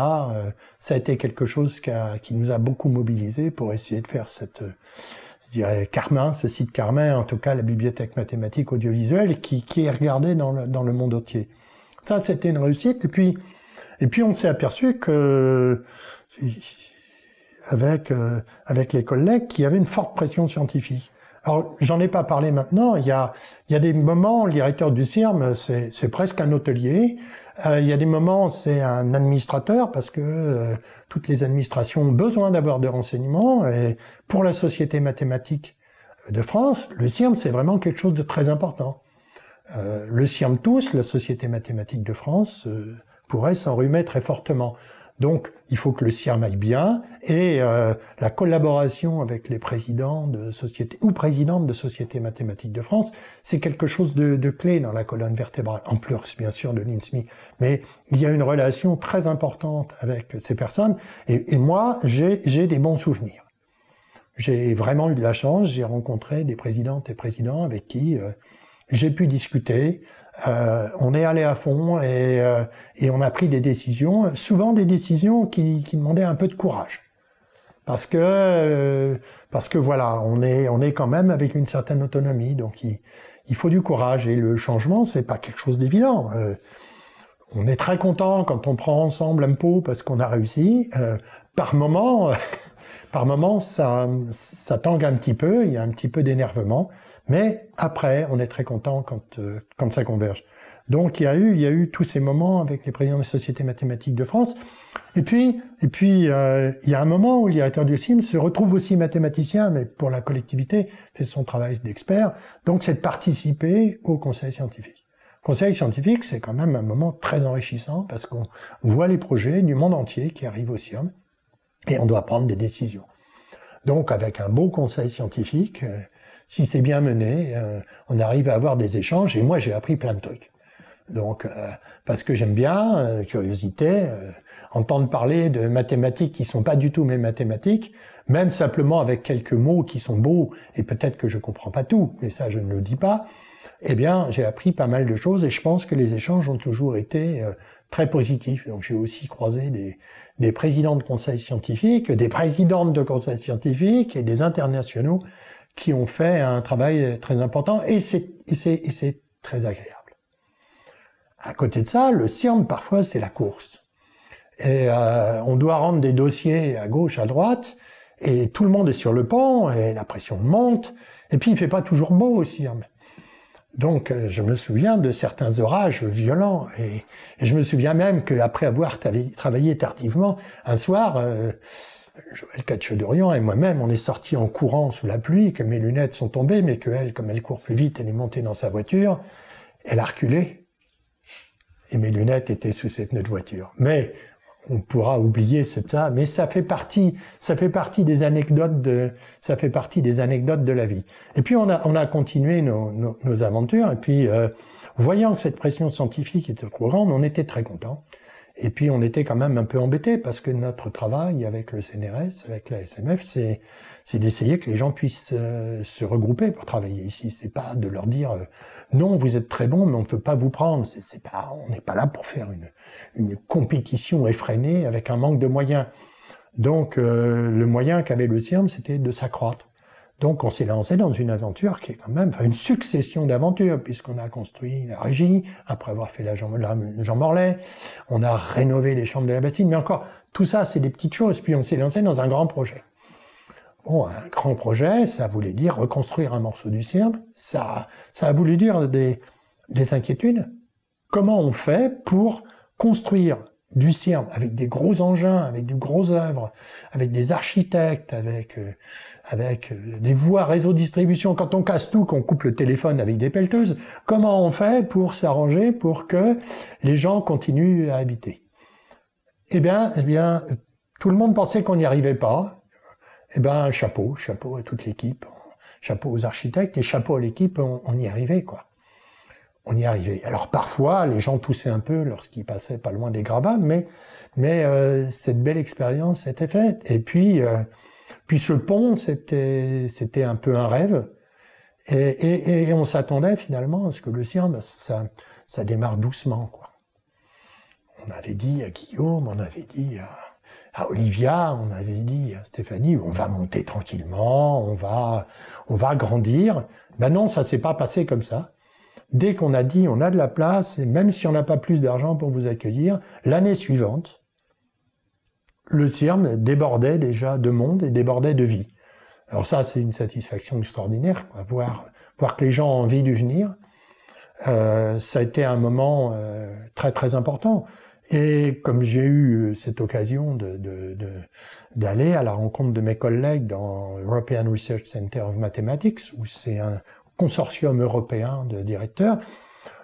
Ça a été quelque chose qui, a, qui nous a beaucoup mobilisés pour essayer de faire cette, je dirais, Carmin, ce site Carmin, en tout cas la bibliothèque mathématique audiovisuelle, qui, qui est regardée dans le, dans le monde entier. Ça, c'était une réussite. Et puis, et puis on s'est aperçu que, avec, avec les collègues, qu'il y avait une forte pression scientifique. Alors, j'en ai pas parlé maintenant. Il y a, il y a des moments, le directeur du C I R M, c'est presque un hôtelier. Euh, il y a des moments, c'est un administrateur parce que euh, toutes les administrations ont besoin d'avoir des renseignements. Et pour la société mathématique, de France, le C I R M, c'est vraiment quelque chose de très important. Euh, le C I R M tous, la Société mathématique de France, euh, pourrait s'en remettre très fortement. Donc, il faut que le C I R M aille bien, et euh, la collaboration avec les présidents de sociétés ou présidentes de Société mathématique de France, c'est quelque chose de, de clé dans la colonne vertébrale, en plus, bien sûr, de l'I N S M I. Mais il y a une relation très importante avec ces personnes, et, et moi, j'ai des bons souvenirs. J'ai vraiment eu de la chance, j'ai rencontré des présidentes et présidents avec qui euh, j'ai pu discuter. Euh, on est allé à fond et, euh, et on a pris des décisions, souvent des décisions qui, qui demandaient un peu de courage. Parce que, euh, parce que voilà, on est, on est quand même avec une certaine autonomie, donc il, il faut du courage. Et le changement, c'est pas quelque chose d'évident. Euh, on est très content quand on prend ensemble un pot parce qu'on a réussi. Euh, par moment... Par moments, ça, ça tangue un petit peu, il y a un petit peu d'énervement, mais après, on est très content quand, euh, quand ça converge. Donc, il y a eu, il y a eu tous ces moments avec les présidents des sociétés mathématiques de France. Et puis, et puis, euh, il y a un moment où le directeur du C I M se retrouve aussi mathématicien, mais pour la collectivité, fait son travail d'expert. Donc, c'est de participer au conseil scientifique. Conseil scientifique, c'est quand même un moment très enrichissant parce qu'on voit les projets du monde entier qui arrivent au C I R M. Et on doit prendre des décisions. Donc, avec un beau conseil scientifique, euh, si c'est bien mené, euh, on arrive à avoir des échanges. Et moi, j'ai appris plein de trucs. Donc, euh, parce que j'aime bien, euh, curiosité, euh, entendre parler de mathématiques qui sont pas du tout mes mathématiques, même simplement avec quelques mots qui sont beaux, et peut-être que je comprends pas tout, mais ça, je ne le dis pas. Eh bien, j'ai appris pas mal de choses, et je pense que les échanges ont toujours été euh, très positifs. Donc, j'ai aussi croisé des... des présidents de conseils scientifiques, des présidentes de conseils scientifiques et des internationaux qui ont fait un travail très important, et c'est très agréable. À côté de ça, le C I R M, parfois, c'est la course. Et euh, on doit rendre des dossiers à gauche, à droite, et tout le monde est sur le pont, et la pression monte, et puis il fait pas toujours beau au C I R M. Donc, je me souviens de certains orages violents, et, et je me souviens même qu'après avoir travaillé tardivement, un soir, euh, Joëlle Katchadourian et moi-même, on est sortis en courant sous la pluie, que mes lunettes sont tombées, mais qu'elle, comme elle court plus vite, elle est montée dans sa voiture, elle a reculé, et mes lunettes étaient sous cette pneu de voiture. Mais on pourra oublier ça, mais ça fait partie, ça fait partie des anecdotes de, ça fait partie des anecdotes de la vie. Et puis on a, on a continué nos, nos, nos aventures. Et puis euh, voyant que cette pression scientifique était trop grande, on était très contents. Et puis on était quand même un peu embêtés parce que notre travail avec le C N R S, avec la S M F, c'est, c'est d'essayer que les gens puissent euh, se regrouper pour travailler ici. C'est pas de leur dire euh, non, vous êtes très bon, mais on ne peut pas vous prendre. C'est, c'est pas, on n'est pas là pour faire une, une compétition effrénée avec un manque de moyens. Donc, euh, le moyen qu'avait le C I R M, c'était de s'accroître. Donc, on s'est lancé dans une aventure qui est quand même enfin, une succession d'aventures, puisqu'on a construit la régie, après avoir fait la Jean, la Jean Morlet, on a rénové les chambres de la Bastille, mais encore, tout ça, c'est des petites choses. Puis, on s'est lancé dans un grand projet. Bon, un grand projet, ça voulait dire reconstruire un morceau du C I R M, ça, ça a voulu dire des, des inquiétudes. Comment on fait pour construire du C I R M avec des gros engins, avec de grosses œuvres, avec des architectes, avec euh, avec euh, des voies, réseaux de distribution. Quand on casse tout, qu'on coupe le téléphone avec des pelleteuses, comment on fait pour s'arranger pour que les gens continuent à habiter? Eh bien, eh bien, tout le monde pensait qu'on n'y arrivait pas. Eh bien, chapeau, chapeau à toute l'équipe, chapeau aux architectes et chapeau à l'équipe, on, on y arrivait quoi. On y arrivait. Alors parfois, les gens toussaient un peu lorsqu'ils passaient pas loin des gravats, mais mais euh, cette belle expérience était faite. Et puis euh, puis ce pont, c'était c'était un peu un rêve. Et, et, et on s'attendait finalement à ce que le C I R M, ça ça démarre doucement quoi. On avait dit à Guillaume, on avait dit à, à Olivia, on avait dit à Stéphanie, on va monter tranquillement, on va on va grandir. Ben non, ça s'est pas passé comme ça. Dès qu'on a dit on a de la place, et même si on n'a pas plus d'argent pour vous accueillir, l'année suivante, le C I R M débordait déjà de monde et débordait de vie. Alors ça, c'est une satisfaction extraordinaire, quoi. Voir, voir que les gens ont envie de venir. Euh, ça a été un moment euh, très très important. Et comme j'ai eu cette occasion de, de, de, d'aller à la rencontre de mes collègues dans European Research Center of Mathematics, où c'est un consortium européen de directeurs,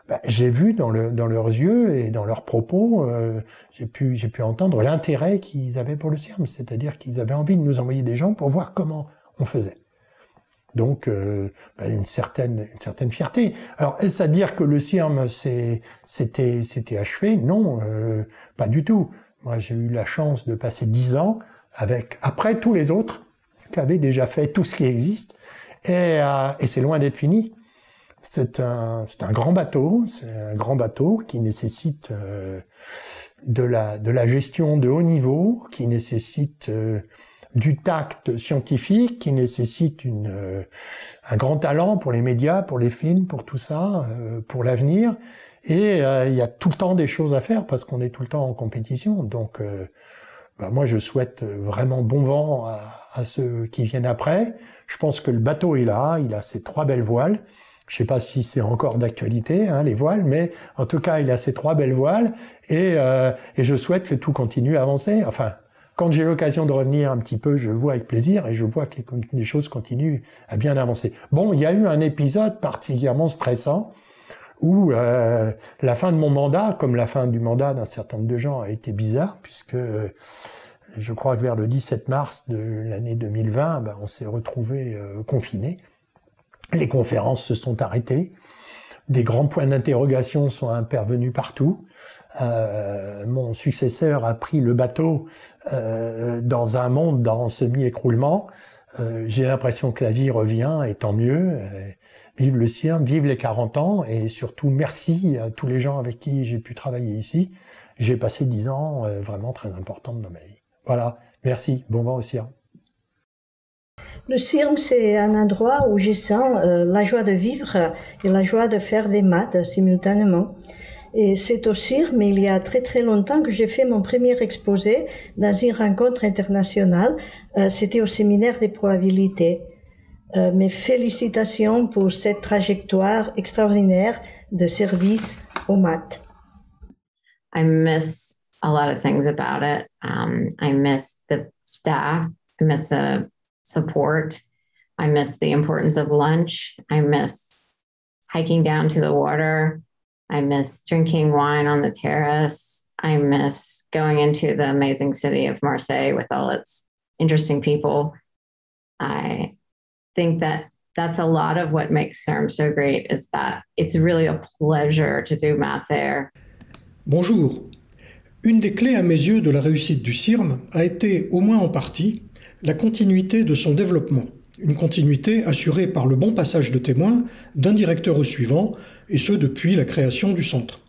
ben, j'ai vu dans, le, dans leurs yeux et dans leurs propos, euh, j'ai pu, j'ai pu entendre l'intérêt qu'ils avaient pour le C I R M, c'est-à-dire qu'ils avaient envie de nous envoyer des gens pour voir comment on faisait. Donc, euh, ben, une certaine, une certaine fierté. Alors, est-ce à dire que le C I R M c'était, c'était achevé? Non, euh, pas du tout. Moi, j'ai eu la chance de passer dix ans avec, après tous les autres qui avaient déjà fait tout ce qui existe, et, euh, et c'est loin d'être fini. C'est un, c'est un grand bateau, c'est un grand bateau qui nécessite euh, de la, de la gestion de haut niveau, qui nécessite euh, du tact scientifique, qui nécessite une, euh, un grand talent pour les médias, pour les films, pour tout ça, euh, pour l'avenir. Et euh, il y a tout le temps des choses à faire parce qu'on est tout le temps en compétition. Donc, euh, bah moi, je souhaite vraiment bon vent à, à ceux qui viennent après. Je pense que le bateau est là, il a ses trois belles voiles. Je sais pas si c'est encore d'actualité, hein, les voiles, mais en tout cas, il a ses trois belles voiles. Et, euh, et je souhaite que tout continue à avancer. Enfin, quand j'ai l'occasion de revenir un petit peu, je le vois avec plaisir et je vois que les, les choses continuent à bien avancer. Bon, il y a eu un épisode particulièrement stressant où euh, la fin de mon mandat, comme la fin du mandat d'un certain nombre de gens, a été bizarre, puisque euh, je crois que vers le dix-sept mars de l'année deux mille vingt, ben, on s'est retrouvés euh, confinés. Les conférences se sont arrêtées. Des grands points d'interrogation sont intervenus partout. Euh, mon successeur a pris le bateau euh, dans un monde en semi-écroulement. Euh, j'ai l'impression que la vie revient, et tant mieux. Euh, vive le C I R M, vive les quarante ans, et surtout merci à tous les gens avec qui j'ai pu travailler ici. J'ai passé dix ans euh, vraiment très importantes dans ma vie. Voilà, merci, bon vent au C I R M. Le C I R M, c'est un endroit où je sens euh, la joie de vivre et la joie de faire des maths simultanément. Et c'est au C I R M, il y a très très longtemps, que j'ai fait mon premier exposé dans une rencontre internationale. Euh, C'était au séminaire des probabilités. Euh, mes félicitations pour cette trajectoire extraordinaire de service aux maths. I miss a lot of things about it. Um, I miss the staff. I miss the support. I miss the importance of lunch. I miss hiking down to the water. I miss drinking wine on the terrace. I miss going into the amazing city of Marseille with all its interesting people. I think that that's a lot of what makes C I R M so great, is that it's really a pleasure to do math there. Bonjour. Une des clés à mes yeux de la réussite du C I R M a été, au moins en partie, la continuité de son développement. Une continuité assurée par le bon passage de témoins d'un directeur au suivant, et ce depuis la création du centre.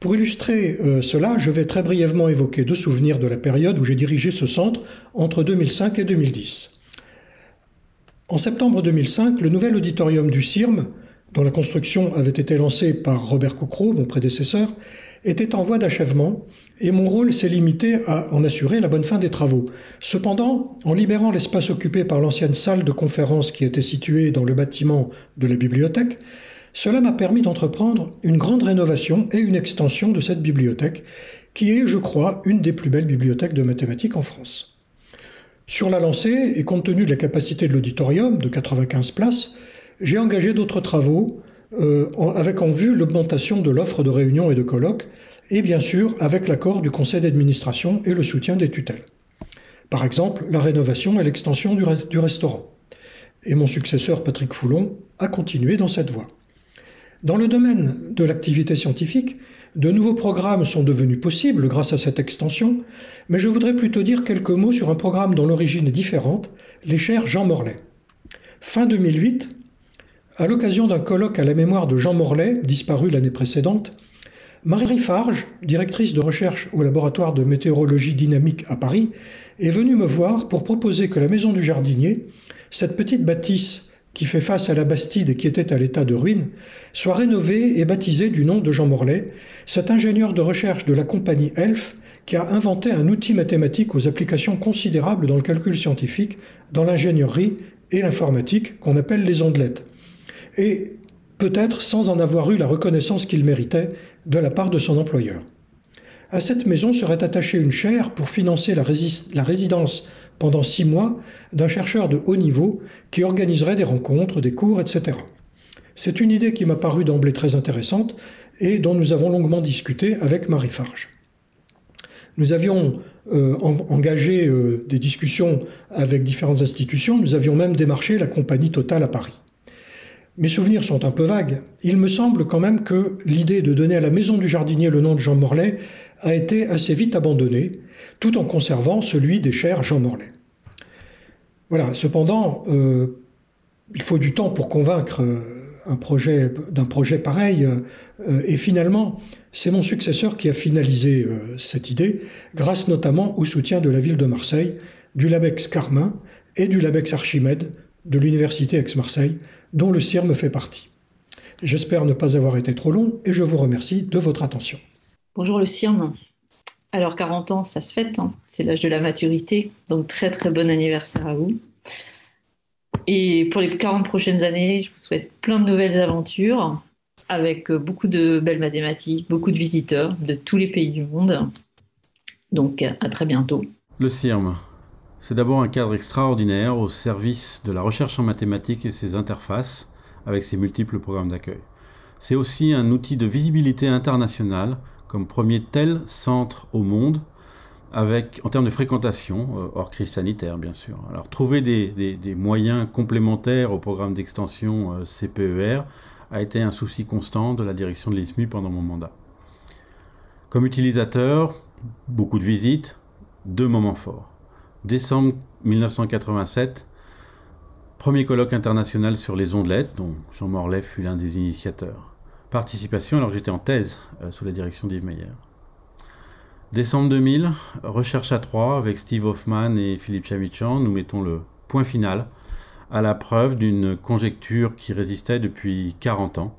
Pour illustrer euh, cela, je vais très brièvement évoquer deux souvenirs de la période où j'ai dirigé ce centre entre deux mille cinq et deux mille dix. En septembre deux mille cinq, le nouvel auditorium du C I R M, dont la construction avait été lancée par Robert Coquereaux, mon prédécesseur, était en voie d'achèvement, et mon rôle s'est limité à en assurer la bonne fin des travaux. Cependant, en libérant l'espace occupé par l'ancienne salle de conférence qui était située dans le bâtiment de la bibliothèque, cela m'a permis d'entreprendre une grande rénovation et une extension de cette bibliothèque, qui est, je crois, une des plus belles bibliothèques de mathématiques en France. Sur la lancée, et compte tenu de la capacité de l'auditorium, de quatre-vingt-quinze places, j'ai engagé d'autres travaux, Euh, avec en vue l'augmentation de l'offre de réunions et de colloques, et bien sûr avec l'accord du conseil d'administration et le soutien des tutelles. Par exemple, la rénovation et l'extension du, du restaurant. Et mon successeur Patrick Foulon a continué dans cette voie. Dans le domaine de l'activité scientifique, de nouveaux programmes sont devenus possibles grâce à cette extension, mais je voudrais plutôt dire quelques mots sur un programme dont l'origine est différente, les chaires Jean Morlet. Fin deux mille huit, à l'occasion d'un colloque à la mémoire de Jean Morlet, disparu l'année précédente, Marie Farge, directrice de recherche au laboratoire de météorologie dynamique à Paris, est venue me voir pour proposer que la maison du jardinier, cette petite bâtisse qui fait face à la Bastide et qui était à l'état de ruine, soit rénovée et baptisée du nom de Jean Morlet, cet ingénieur de recherche de la compagnie E L F qui a inventé un outil mathématique aux applications considérables dans le calcul scientifique, dans l'ingénierie et l'informatique, qu'on appelle les ondelettes. Et peut-être sans en avoir eu la reconnaissance qu'il méritait de la part de son employeur. À cette maison serait attachée une chaire pour financer la, résist- la résidence pendant six mois d'un chercheur de haut niveau qui organiserait des rencontres, des cours, et cetera. C'est une idée qui m'a paru d'emblée très intéressante et dont nous avons longuement discuté avec Marie Farge. Nous avions euh, en, engagé euh, des discussions avec différentes institutions, nous avions même démarché la compagnie Total à Paris. Mes souvenirs sont un peu vagues. Il me semble quand même que l'idée de donner à la maison du jardinier le nom de Jean Morlet a été assez vite abandonnée, tout en conservant celui des chers Jean Morlet. Voilà. Cependant, euh, il faut du temps pour convaincre un projet, d'un projet pareil. Euh, et finalement, c'est mon successeur qui a finalisé euh, cette idée, grâce notamment au soutien de la ville de Marseille, du Labex Carmin et du Labex Archimède, de l'université Aix-Marseille, dont le C I R M fait partie. J'espère ne pas avoir été trop long et je vous remercie de votre attention. Bonjour le C I R M. Alors quarante ans, ça se fête, hein. C'est l'âge de la maturité, donc très très bon anniversaire à vous. Et pour les quarante prochaines années, je vous souhaite plein de nouvelles aventures, avec beaucoup de belles mathématiques, beaucoup de visiteurs de tous les pays du monde. Donc à très bientôt. Le C I R M. C'est d'abord un cadre extraordinaire au service de la recherche en mathématiques et ses interfaces avec ses multiples programmes d'accueil. C'est aussi un outil de visibilité internationale comme premier tel centre au monde avec, en termes de fréquentation, hors crise sanitaire bien sûr. Alors trouver des, des, des moyens complémentaires au programme d'extension C P E R a été un souci constant de la direction de l'I S M I pendant mon mandat. Comme utilisateur, beaucoup de visites, deux moments forts. décembre mille neuf cent quatre-vingt-sept, premier colloque international sur les ondelettes, dont Jean Morlet fut l'un des initiateurs. Participation alors que j'étais en thèse euh, sous la direction d'Yves Meyer. décembre deux mille, recherche à trois avec Steve Hoffman et Philippe Chavichan, nous mettons le point final à la preuve d'une conjecture qui résistait depuis quarante ans.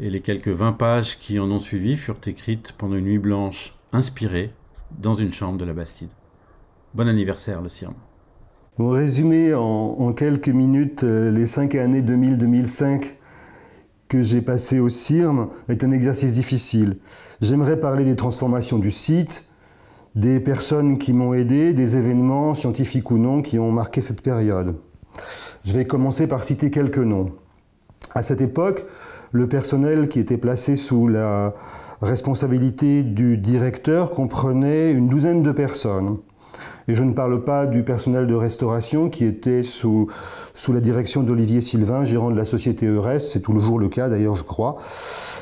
Et les quelques vingt pages qui en ont suivi furent écrites pendant une nuit blanche inspirée dans une chambre de la Bastide. Bon anniversaire, le C I R M. Pour résumer en, en quelques minutes, les cinq années deux mille à deux mille cinq que j'ai passées au C I R M est un exercice difficile. J'aimerais parler des transformations du site, des personnes qui m'ont aidé, des événements, scientifiques ou non, qui ont marqué cette période. Je vais commencer par citer quelques noms. À cette époque, le personnel qui était placé sous la responsabilité du directeur comprenait une douzaine de personnes. Et je ne parle pas du personnel de restauration qui était sous, sous la direction d'Olivier Sylvain, gérant de la société E U R E S, c'est toujours le cas d'ailleurs je crois.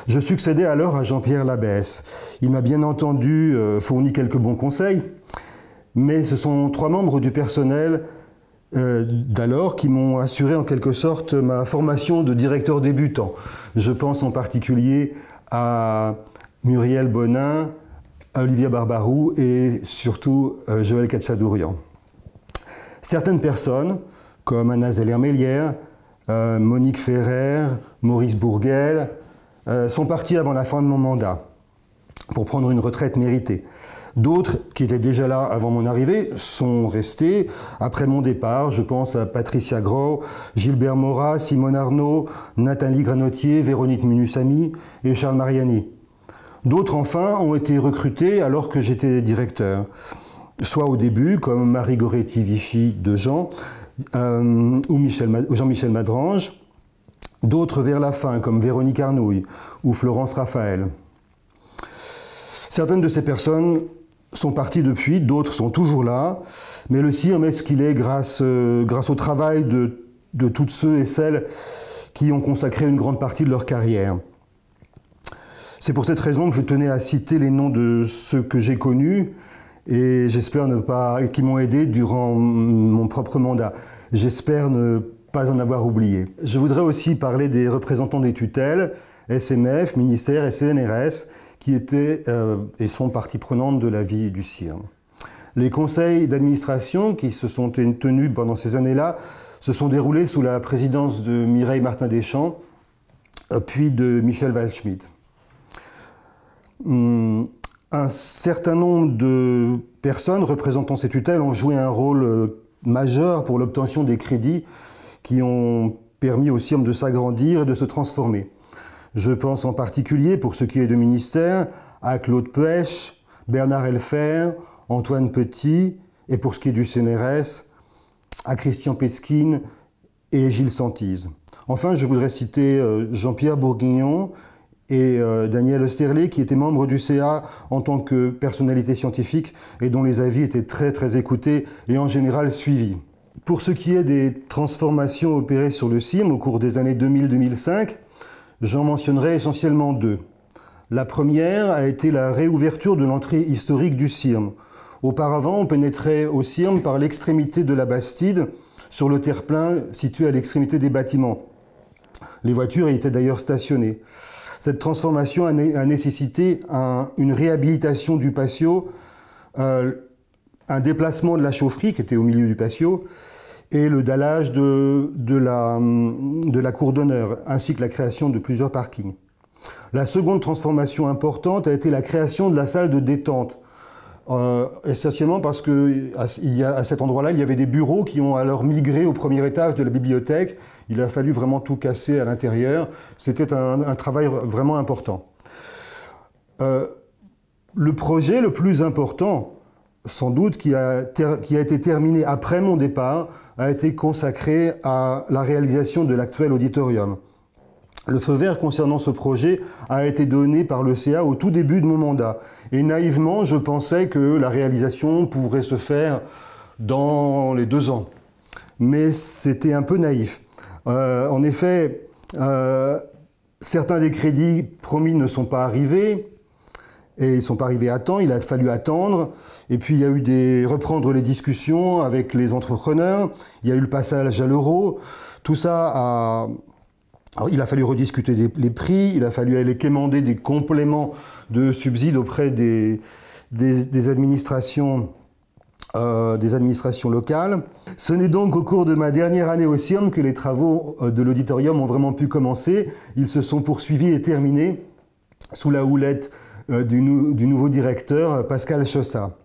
Je succédais alors à Jean-Pierre Labesse. Il m'a bien entendu euh, fourni quelques bons conseils, mais ce sont trois membres du personnel euh, d'alors qui m'ont assuré en quelque sorte ma formation de directeur débutant. Je pense en particulier à Muriel Bonin, Olivia Barbarou et surtout euh, Joëlle Katchadourian. Certaines personnes, comme Anna Zeller-Mélière, euh, Monique Ferrer, Maurice Bourgel, euh, sont partis avant la fin de mon mandat pour prendre une retraite méritée. D'autres, qui étaient déjà là avant mon arrivée, sont restés après mon départ. Je pense à Patricia Gros, Gilbert Mora, Simone Arnaud, Nathalie Granotier, Véronique Munusami et Charles Mariani. D'autres, enfin, ont été recrutés alors que j'étais directeur, soit au début, comme Marie Goretti-Vichy de Jean, euh, ou Michel, Jean-Michel Madrange, d'autres vers la fin, comme Véronique Arnouille ou Florence Raphaël. Certaines de ces personnes sont parties depuis, d'autres sont toujours là, mais le C I R M est ce qu'il est grâce, euh, grâce au travail de, de toutes ceux et celles qui ont consacré une grande partie de leur carrière. C'est pour cette raison que je tenais à citer les noms de ceux que j'ai connus et j'espère ne pas, qui m'ont aidé durant mon propre mandat. J'espère ne pas en avoir oublié. Je voudrais aussi parler des représentants des tutelles, S M F, ministère et C N R S, qui étaient euh, et sont partie prenante de la vie du C I R M. Les conseils d'administration qui se sont tenus pendant ces années-là se sont déroulés sous la présidence de Mireille Martin-Deschamps, puis de Michel Waldschmidt. Un certain nombre de personnes représentant ces tutelles ont joué un rôle majeur pour l'obtention des crédits qui ont permis au C I R M de s'agrandir et de se transformer. Je pense en particulier, pour ce qui est de ministère, à Claude Puech, Bernard Elfer, Antoine Petit, et pour ce qui est du C N R S, à Christian Pesquine et Gilles Santise. Enfin, je voudrais citer Jean-Pierre Bourguignon et Daniel Osterlé, qui étaient membres du C A en tant que personnalité scientifique et dont les avis étaient très très écoutés et en général suivis. Pour ce qui est des transformations opérées sur le C I R M au cours des années deux mille à deux mille cinq, j'en mentionnerai essentiellement deux. La première a été la réouverture de l'entrée historique du C I R M. Auparavant, on pénétrait au C I R M par l'extrémité de la Bastide, sur le terre-plein situé à l'extrémité des bâtiments. Les voitures y étaient d'ailleurs stationnées. Cette transformation a, né, a nécessité un, une réhabilitation du patio, euh, un déplacement de la chaufferie qui était au milieu du patio et le dallage de, de, la, de la cour d'honneur, ainsi que la création de plusieurs parkings. La seconde transformation importante a été la création de la salle de détente, euh, essentiellement parce que à, il y a, à cet endroit-là, il y avait des bureaux qui ont alors migré au premier étage de la bibliothèque. Il a fallu vraiment tout casser à l'intérieur. C'était un, un travail vraiment important. Euh, le projet le plus important, sans doute, qui a, qui a été terminé après mon départ, a été consacré à la réalisation de l'actuel auditorium. Le feu vert concernant ce projet a été donné par le C A au tout début de mon mandat. Et naïvement, je pensais que la réalisation pourrait se faire dans les deux ans. Mais c'était un peu naïf. Euh, en effet, euh, certains des crédits promis ne sont pas arrivés. Et ils ne sont pas arrivés à temps, il a fallu attendre. Et puis il y a eu des... reprendre les discussions avec les entrepreneurs, il y a eu le passage à l'euro. Tout ça a... Alors, il a fallu rediscuter des, les prix, il a fallu aller quémander des compléments de subsides auprès des, des, des, administrations, euh, des administrations locales. Ce n'est donc au cours de ma dernière année au C I R M que les travaux de l'auditorium ont vraiment pu commencer. Ils se sont poursuivis et terminés sous la houlette Du, nou, du nouveau directeur, Pascal Chossat.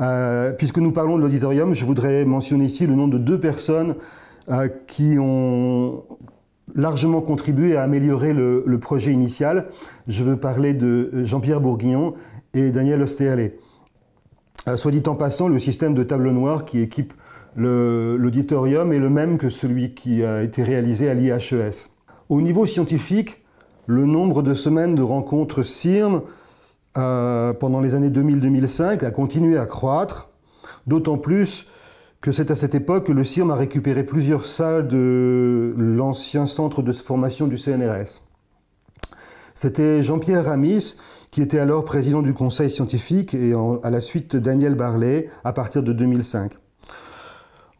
Euh, puisque nous parlons de l'auditorium, je voudrais mentionner ici le nom de deux personnes euh, qui ont largement contribué à améliorer le, le projet initial. Je veux parler de Jean-Pierre Bourguignon et Daniel Osterlé. Euh, soit dit en passant, le système de table noire qui équipe l'auditorium est le même que celui qui a été réalisé à l'I H E S. Au niveau scientifique, le nombre de semaines de rencontres C I R M euh, pendant les années deux mille à deux mille cinq a continué à croître, d'autant plus que c'est à cette époque que le C I R M a récupéré plusieurs salles de l'ancien centre de formation du C N R S. C'était Jean-Pierre Ramis, qui était alors président du conseil scientifique, et en, à la suite Daniel Barlet, à partir de deux mille cinq.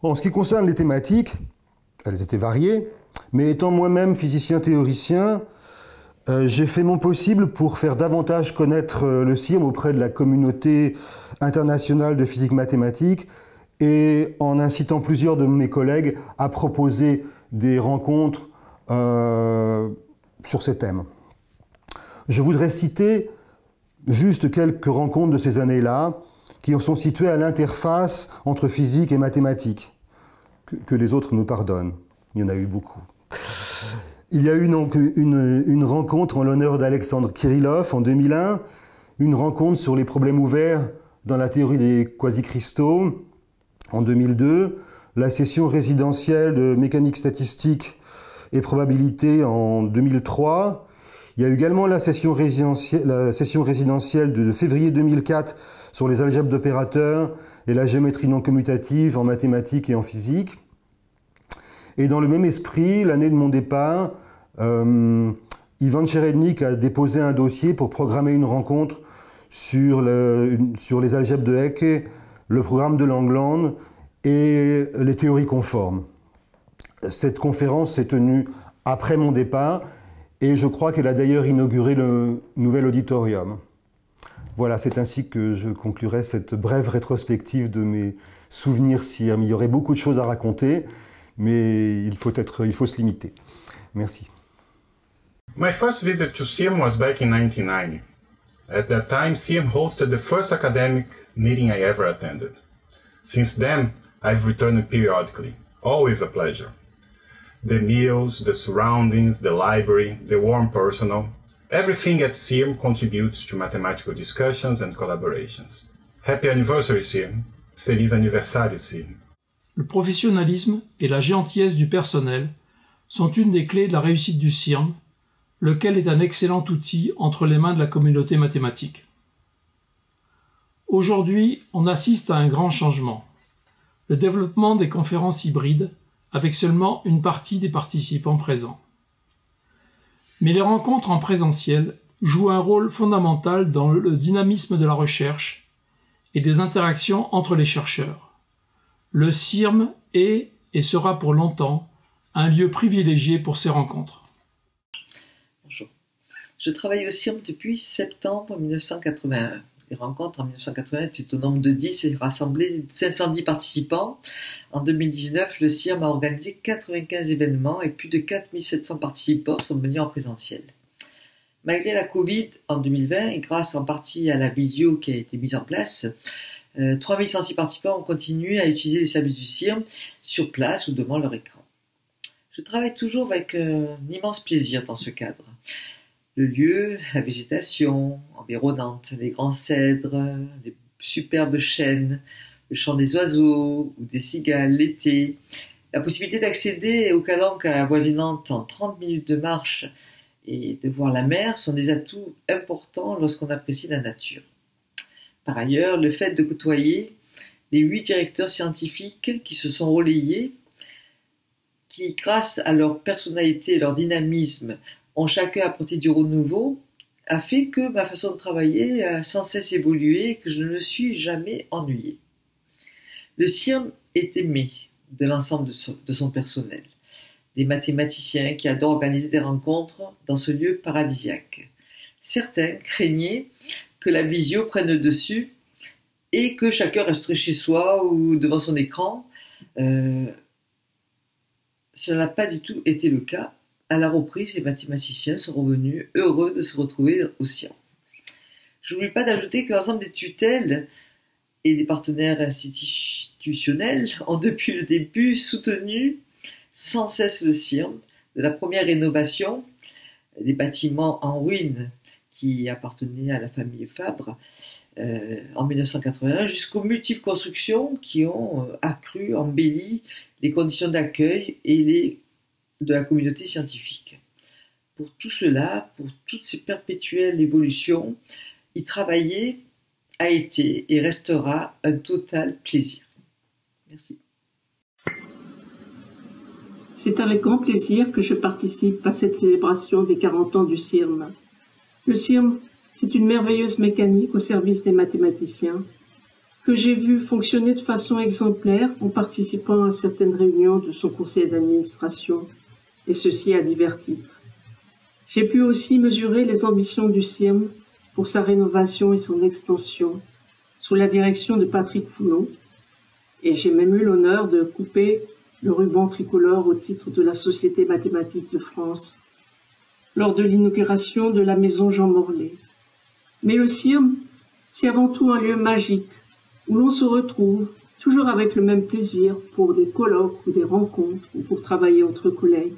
En ce qui concerne les thématiques, elles étaient variées, mais étant moi-même physicien théoricien, Euh, j'ai fait mon possible pour faire davantage connaître euh, le C I R M auprès de la communauté internationale de physique mathématique et en incitant plusieurs de mes collègues à proposer des rencontres euh, sur ces thèmes. Je voudrais citer juste quelques rencontres de ces années-là qui sont situées à l'interface entre physique et mathématiques, que, que les autres me pardonnent. Il y en a eu beaucoup. Il y a eu donc une, une rencontre en l'honneur d'Alexandre Kirillov en deux mille un, une rencontre sur les problèmes ouverts dans la théorie des quasi-cristaux en deux mille deux, la session résidentielle de mécanique statistique et probabilité en deux mille trois. Il y a eu également la session résidentielle, la session résidentielle de février deux mille quatre sur les algèbres d'opérateurs et la géométrie non commutative en mathématiques et en physique. Et dans le même esprit, l'année de mon départ, euh, Ivan Cherednik a déposé un dossier pour programmer une rencontre sur, le, une, sur les algèbres de Hecke, le programme de Langland et les théories conformes. Cette conférence s'est tenue après mon départ et je crois qu'elle a d'ailleurs inauguré le nouvel auditorium. Voilà, c'est ainsi que je conclurai cette brève rétrospective de mes souvenirs C I R M. Il y aurait beaucoup de choses à raconter, mais il faut, être, il faut se limiter. Merci. My first visit to C I R M was back in nineteen ninety. At that time, C I R M hosted the first academic meeting I ever attended. Since then, I've returned periodically. Always a pleasure. The meals, the surroundings, the library, the warm personal, Everything at C I R M contributes to mathematical discussions and collaborations. Happy anniversary, C I R M. Feliz anniversario, C I R M. Le professionnalisme et la gentillesse du personnel sont une des clés de la réussite du C I R M, lequel est un excellent outil entre les mains de la communauté mathématique. Aujourd'hui, on assiste à un grand changement. Le développement des conférences hybrides avec seulement une partie des participants présents. Mais les rencontres en présentiel jouent un rôle fondamental dans le dynamisme de la recherche et des interactions entre les chercheurs. Le C I R M est et sera pour longtemps un lieu privilégié pour ces rencontres. Bonjour. Je travaille au C I R M depuis septembre mille neuf cent quatre-vingt-un. Les rencontres en mille neuf cent quatre-vingt-un étaient au nombre de dix et rassemblaient cinq cent dix participants. En deux mille dix-neuf, le C I R M a organisé quatre-vingt-quinze événements et plus de quatre mille sept cents participants sont venus en présentiel. Malgré la Covid en deux mille vingt et grâce en partie à la visio qui a été mise en place, trois mille cent six participants ont continué à utiliser les services du C I R M sur place ou devant leur écran. Je travaille toujours avec un immense plaisir dans ce cadre. Le lieu, la végétation environnante, les grands cèdres, les superbes chênes, le chant des oiseaux ou des cigales l'été, la possibilité d'accéder aux calanques avoisinantes en trente minutes de marche et de voir la mer sont des atouts importants lorsqu'on apprécie la nature. Par ailleurs, le fait de côtoyer les huit directeurs scientifiques qui se sont relayés, qui, grâce à leur personnalité et leur dynamisme, ont chacun apporté du renouveau, a fait que ma façon de travailler a sans cesse évolué et que je ne me suis jamais ennuyée. Le C I R M est aimé de l'ensemble de son personnel, des mathématiciens qui adorent organiser des rencontres dans ce lieu paradisiaque. Certains craignaient que la visio prenne le dessus et que chacun resterait chez soi ou devant son écran. Euh, Ça n'a pas du tout été le cas. À la reprise, les mathématiciens sont revenus heureux de se retrouver au C I R M. Je n'oublie pas d'ajouter que l'ensemble des tutelles et des partenaires institutionnels ont depuis le début soutenu sans cesse le C I R M, de la première rénovation des bâtiments en ruine qui appartenaient à la famille Fabre euh, en mille neuf cent quatre-vingt-un jusqu'aux multiples constructions qui ont accru, embelli les conditions d'accueil et les, de la communauté scientifique. Pour tout cela, pour toutes ces perpétuelles évolutions, y travailler a été et restera un total plaisir. Merci. C'est avec grand plaisir que je participe à cette célébration des quarante ans du C I R M. Le C I R M, c'est une merveilleuse mécanique au service des mathématiciens, que j'ai vu fonctionner de façon exemplaire en participant à certaines réunions de son conseil d'administration, et ceci à divers titres. J'ai pu aussi mesurer les ambitions du C I R M pour sa rénovation et son extension, sous la direction de Patrick Foulon, et j'ai même eu l'honneur de couper le ruban tricolore au titre de la Société mathématique de France, lors de l'inauguration de la maison Jean Morlet. Mais le C I R M, c'est avant tout un lieu magique, où l'on se retrouve toujours avec le même plaisir pour des colloques ou des rencontres ou pour travailler entre collègues.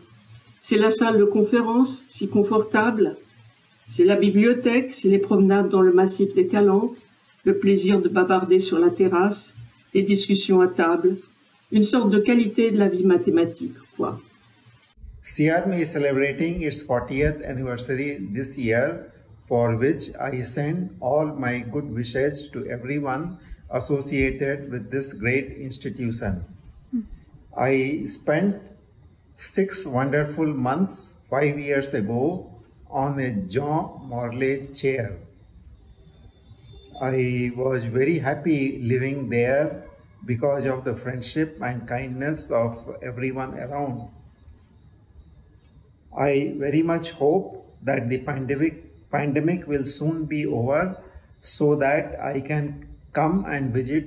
C'est la salle de conférence, si confortable, c'est la bibliothèque, c'est les promenades dans le massif des Calanques, le plaisir de bavarder sur la terrasse, les discussions à table, une sorte de qualité de la vie mathématique, quoi. C I R M is celebrating its fortieth anniversary this year, for which I send all my good wishes to everyone associated with this great institution. Mm. I spent six wonderful months five years ago on a Jean Morlet chair. I was very happy living there because of the friendship and kindness of everyone around. I very much hope that the pandemic, pandemic will soon be over so that I can come and visit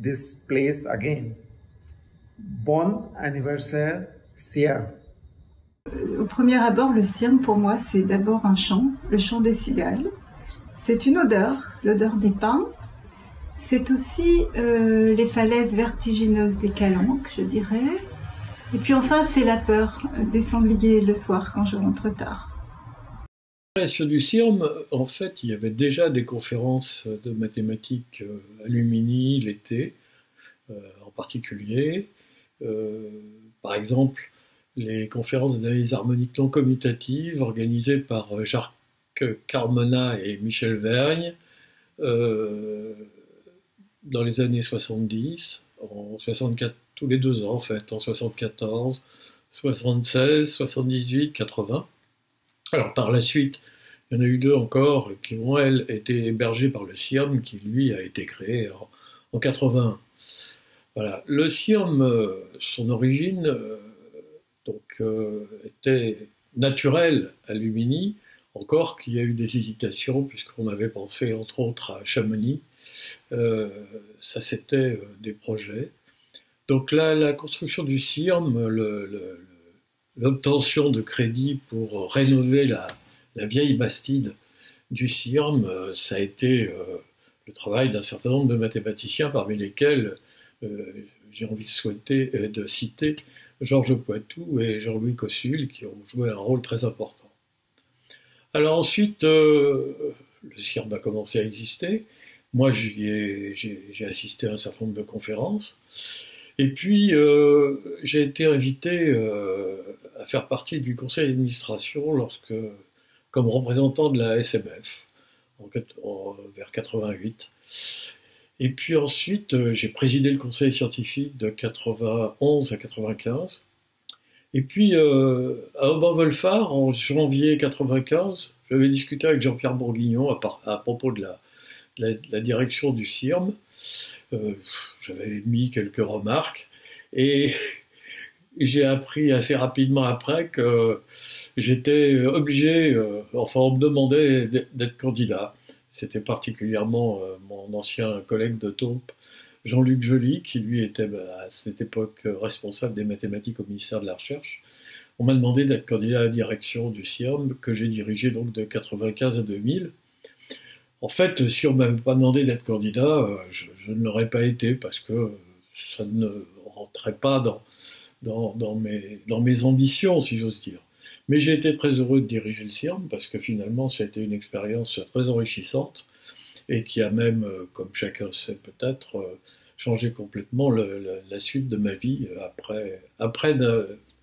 this place again. Bon anniversaire, C I R M. Au premier abord, le C I R M pour moi, c'est d'abord un chant, le chant des cigales. C'est une odeur, l'odeur des pins. C'est aussi euh, les falaises vertigineuses des Calanques, je dirais. Et puis enfin, c'est la peur des sangliers le soir quand je rentre tard. La création du C I R M, en fait, il y avait déjà des conférences de mathématiques à Lumini l'été, euh, en particulier. Euh, par exemple, les conférences d'analyse harmonique non commutative organisées par Jacques Carmona et Michel Vergne euh, dans les années soixante-dix, en soixante-quatre, tous les deux ans en fait, en soixante-quatorze, soixante-seize, soixante-dix-huit, quatre-vingts. Alors par la suite, il y en a eu deux encore qui ont, elles, été hébergées par le C I R M, qui lui a été créé en, en quatre-vingt-un. Voilà. Le C I R M, son origine euh, donc, euh, était naturelle à Lumini, encore qu'il y a eu des hésitations, puisqu'on avait pensé entre autres à Chamonix. Euh, ça c'était euh, des projets. Donc là, la construction du C I R M, le, le l'obtention de crédit pour rénover la, la vieille bastide du C I R M, ça a été euh, le travail d'un certain nombre de mathématiciens, parmi lesquels euh, j'ai envie de, souhaiter, euh, de citer Georges Poitou et Jean-Louis Cossul, qui ont joué un rôle très important. Alors ensuite, euh, le C I R M a commencé à exister. Moi, j'ai assisté à un certain nombre de conférences. Et puis, euh, j'ai été invité euh, à faire partie du conseil d'administration lorsque, comme représentant de la S M F, en, en, vers quatre-vingt-huit. Et puis ensuite, euh, j'ai présidé le conseil scientifique de quatre-vingt-onze à quatre-vingt-quinze. Et puis, euh, à Auban-Wolfard, en janvier quatre-vingt-quinze, j'avais discuté avec Jean-Pierre Bourguignon à, par, à propos de la... La, la direction du C I R M, euh, j'avais mis quelques remarques et j'ai appris assez rapidement après que j'étais obligé, euh, enfin on me demandait d'être candidat. C'était particulièrement euh, mon ancien collègue de taupe, Jean-Luc Joly, qui lui était bah, à cette époque responsable des mathématiques au ministère de la Recherche. On m'a demandé d'être candidat à la direction du C I R M, que j'ai dirigé donc de quatre-vingt-quinze à deux mille. En fait, si on ne m'avait pas demandé d'être candidat, je, je ne l'aurais pas été, parce que ça ne rentrait pas dans, dans, dans, mes, dans mes ambitions, si j'ose dire. Mais j'ai été très heureux de diriger le C I R M, parce que finalement, ça a été une expérience très enrichissante, et qui a même, comme chacun sait peut-être, changé complètement le, le, la suite de ma vie après, après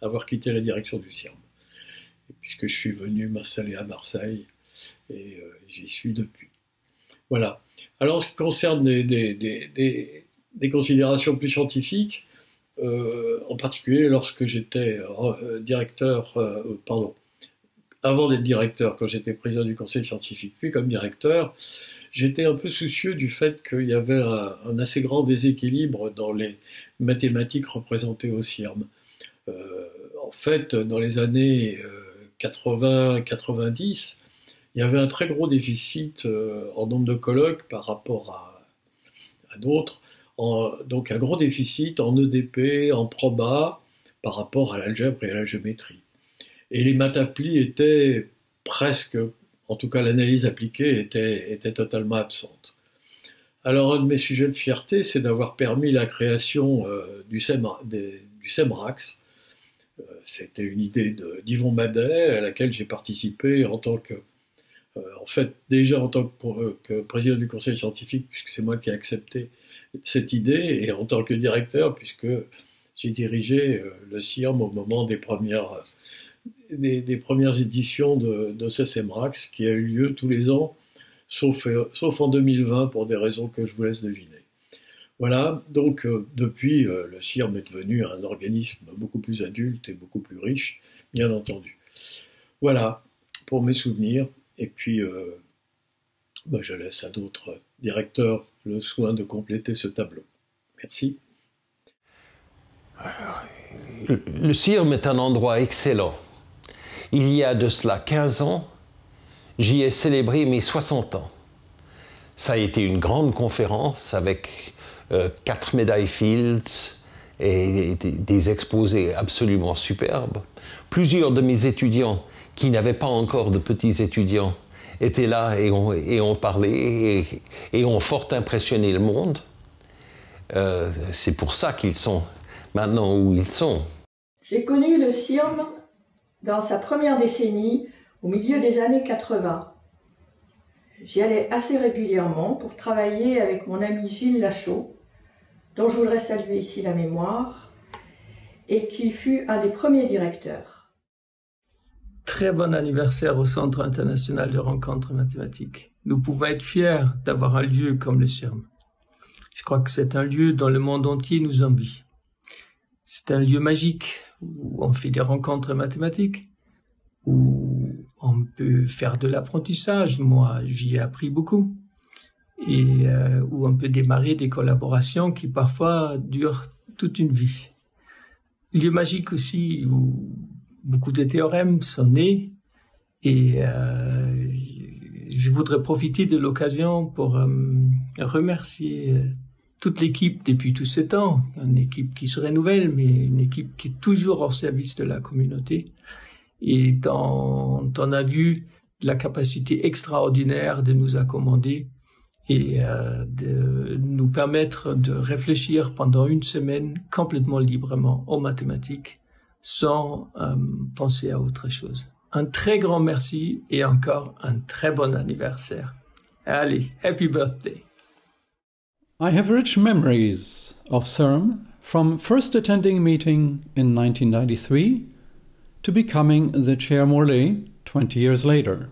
avoir quitté la direction du C I R M. Et puisque je suis venu m'installer à Marseille, et j'y suis depuis. Voilà. Alors, en ce qui concerne des, des, des, des, des considérations plus scientifiques, euh, en particulier lorsque j'étais euh, directeur, euh, pardon, avant d'être directeur, quand j'étais président du conseil scientifique, puis comme directeur, j'étais un peu soucieux du fait qu'il y avait un, un assez grand déséquilibre dans les mathématiques représentées au C I R M. Euh, en fait, dans les années quatre-vingt quatre-vingt-dix, il y avait un très gros déficit euh, en nombre de colloques par rapport à, à d'autres, donc un gros déficit en E D P, en proba, par rapport à l'algèbre et à la géométrie. Et les maths applis étaient presque, en tout cas l'analyse appliquée était, était totalement absente. Alors un de mes sujets de fierté, c'est d'avoir permis la création euh, du, C M R, des, du C M R A X. Euh, C'était une idée d'Yvon Madet, à laquelle j'ai participé en tant que En fait, déjà en tant que, que président du conseil scientifique, puisque c'est moi qui ai accepté cette idée, et en tant que directeur, puisque j'ai dirigé le C I R M au moment des premières, des, des premières éditions de, de ce C M R A X, qui a eu lieu tous les ans, sauf, sauf en deux mille vingt, pour des raisons que je vous laisse deviner. Voilà, donc depuis, le C I R M est devenu un organisme beaucoup plus adulte et beaucoup plus riche, bien entendu. Voilà, pour mes souvenirs. Et puis, euh, ben je laisse à d'autres directeurs le soin de compléter ce tableau. Merci. Le C I R M est un endroit excellent. Il y a de cela quinze ans, j'y ai célébré mes soixante ans. Ça a été une grande conférence avec euh, quatre médailles Fields et des exposés absolument superbes. Plusieurs de mes étudiants qui n'avaient pas encore de petits étudiants, étaient là et ont, et ont parlé et, et ont fort impressionné le monde. Euh, c'est pour ça qu'ils sont maintenant où ils sont. J'ai connu le C I R M dans sa première décennie au milieu des années quatre-vingt. J'y allais assez régulièrement pour travailler avec mon ami Gilles Lachaud, dont je voudrais saluer ici la mémoire, et qui fut un des premiers directeurs. Très bon anniversaire au Centre international de rencontres mathématiques. Nous pouvons être fiers d'avoir un lieu comme le C I R M. Je crois que c'est un lieu dont le monde entier nous envie. C'est un lieu magique où on fait des rencontres mathématiques, où on peut faire de l'apprentissage, moi j'y ai appris beaucoup, et euh, où on peut démarrer des collaborations qui parfois durent toute une vie. Lieu magique aussi où beaucoup de théorèmes sont nés, et euh, je voudrais profiter de l'occasion pour euh, remercier euh, toute l'équipe depuis tout ce temps, une équipe qui se renouvelle, mais une équipe qui est toujours au service de la communauté, et dont on a vu la capacité extraordinaire de nous accommoder et euh, de nous permettre de réfléchir pendant une semaine complètement librement aux mathématiques, sans euh, penser à autre chose. Un très grand merci et encore un très bon anniversaire. Allez, happy birthday! I have rich memories of C I R M from first attending meeting in nineteen ninety-three to becoming the Chair Morlet twenty years later.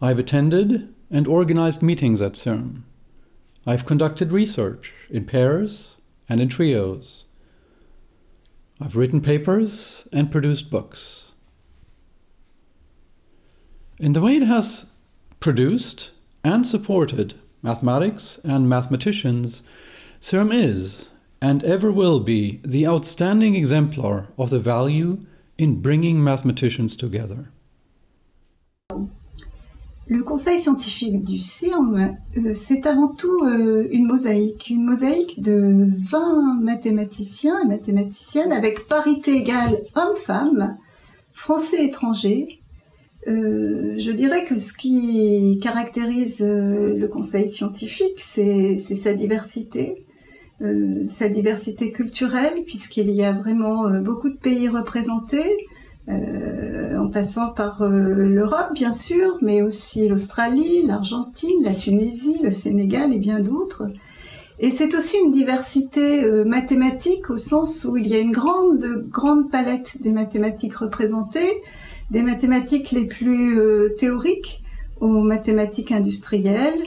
I've attended and organized meetings at C I R M. I've conducted research in pairs and in trios. I've written papers and produced books. In the way it has produced and supported mathematics and mathematicians, C I R M is and ever will be the outstanding exemplar of the value in bringing mathematicians together. Le conseil scientifique du C I R M, euh, c'est avant tout euh, une mosaïque, une mosaïque de vingt mathématiciens et mathématiciennes avec parité égale hommes-femmes, français-étrangers. Euh, je dirais que ce qui caractérise euh, le conseil scientifique, c'est sa diversité, euh, sa diversité culturelle, puisqu'il y a vraiment euh, beaucoup de pays représentés, euh, en passant par euh, l'Europe bien sûr, mais aussi l'Australie, l'Argentine, la Tunisie, le Sénégal et bien d'autres. Et c'est aussi une diversité euh, mathématique au sens où il y a une grande, grande palette des mathématiques représentées, des mathématiques les plus euh, théoriques aux mathématiques industrielles,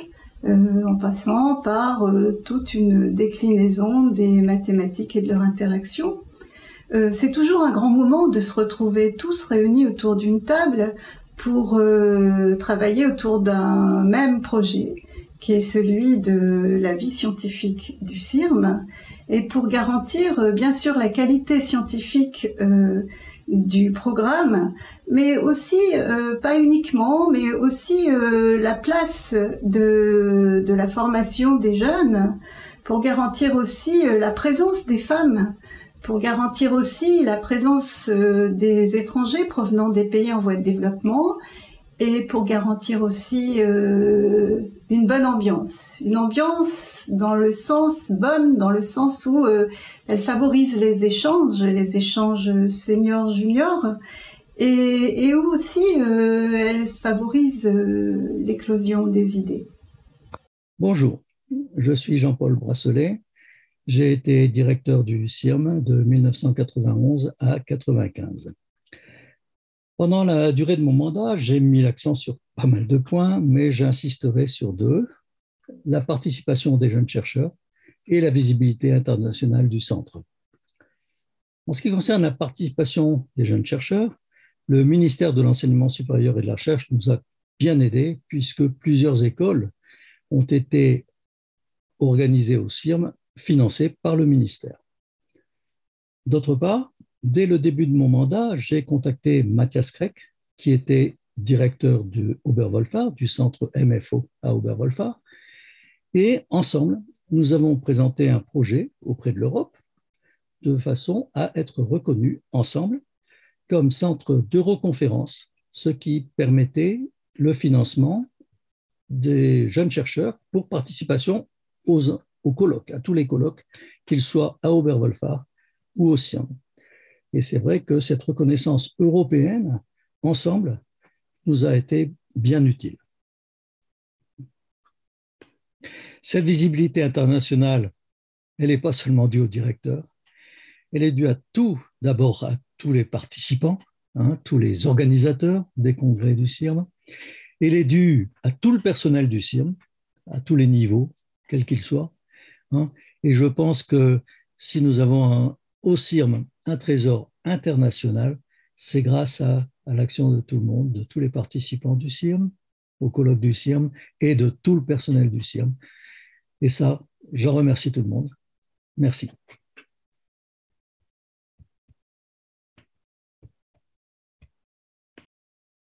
euh, en passant par euh, toute une déclinaison des mathématiques et de leur interaction. Euh, c'est toujours un grand moment de se retrouver tous réunis autour d'une table pour euh, travailler autour d'un même projet, qui est celui de la vie scientifique du C I R M, et pour garantir euh, bien sûr la qualité scientifique euh, du programme, mais aussi, euh, pas uniquement, mais aussi euh, la place de, de la formation des jeunes, pour garantir aussi euh, la présence des femmes, pour garantir aussi la présence euh, des étrangers provenant des pays en voie de développement, et pour garantir aussi euh, une bonne ambiance. Une ambiance dans le sens bonne, dans le sens où euh, elle favorise les échanges, les échanges senior-junior, et, et où aussi euh, elle favorise euh, l'éclosion des idées. Bonjour, je suis Jean-Paul Brasselet. J'ai été directeur du C I R M de mille neuf cent quatre-vingt-onze à mille neuf cent quatre-vingt-quinze. Pendant la durée de mon mandat, j'ai mis l'accent sur pas mal de points, mais j'insisterai sur deux, la participation des jeunes chercheurs et la visibilité internationale du centre. En ce qui concerne la participation des jeunes chercheurs, le ministère de l'Enseignement supérieur et de la Recherche nous a bien aidés, puisque plusieurs écoles ont été organisées au C I R M, financées par le ministère. D'autre part, dès le début de mon mandat, j'ai contacté Mathias Kreck, qui était directeur de Oberwolfach, du centre M F O à Oberwolfach, et ensemble, nous avons présenté un projet auprès de l'Europe de façon à être reconnus ensemble comme centre d'euroconférence, ce qui permettait le financement des jeunes chercheurs pour participation aux, aux colloques, à tous les colloques, qu'ils soient à Oberwolfach ou au C I R M. Et c'est vrai que cette reconnaissance européenne ensemble nous a été bien utile. Cette visibilité internationale, elle n'est pas seulement due au directeur, elle est due à tout, d'abord à tous les participants, hein, tous les organisateurs des congrès du C I R M, elle est due à tout le personnel du C I R M, à tous les niveaux, quels qu'ils soient, hein, et je pense que si nous avons un, au C I R M un trésor international, c'est grâce à, à l'action de tout le monde, de tous les participants du C I R M, au colloque du C I R M et de tout le personnel du C I R M. Et ça, j'en remercie tout le monde. Merci.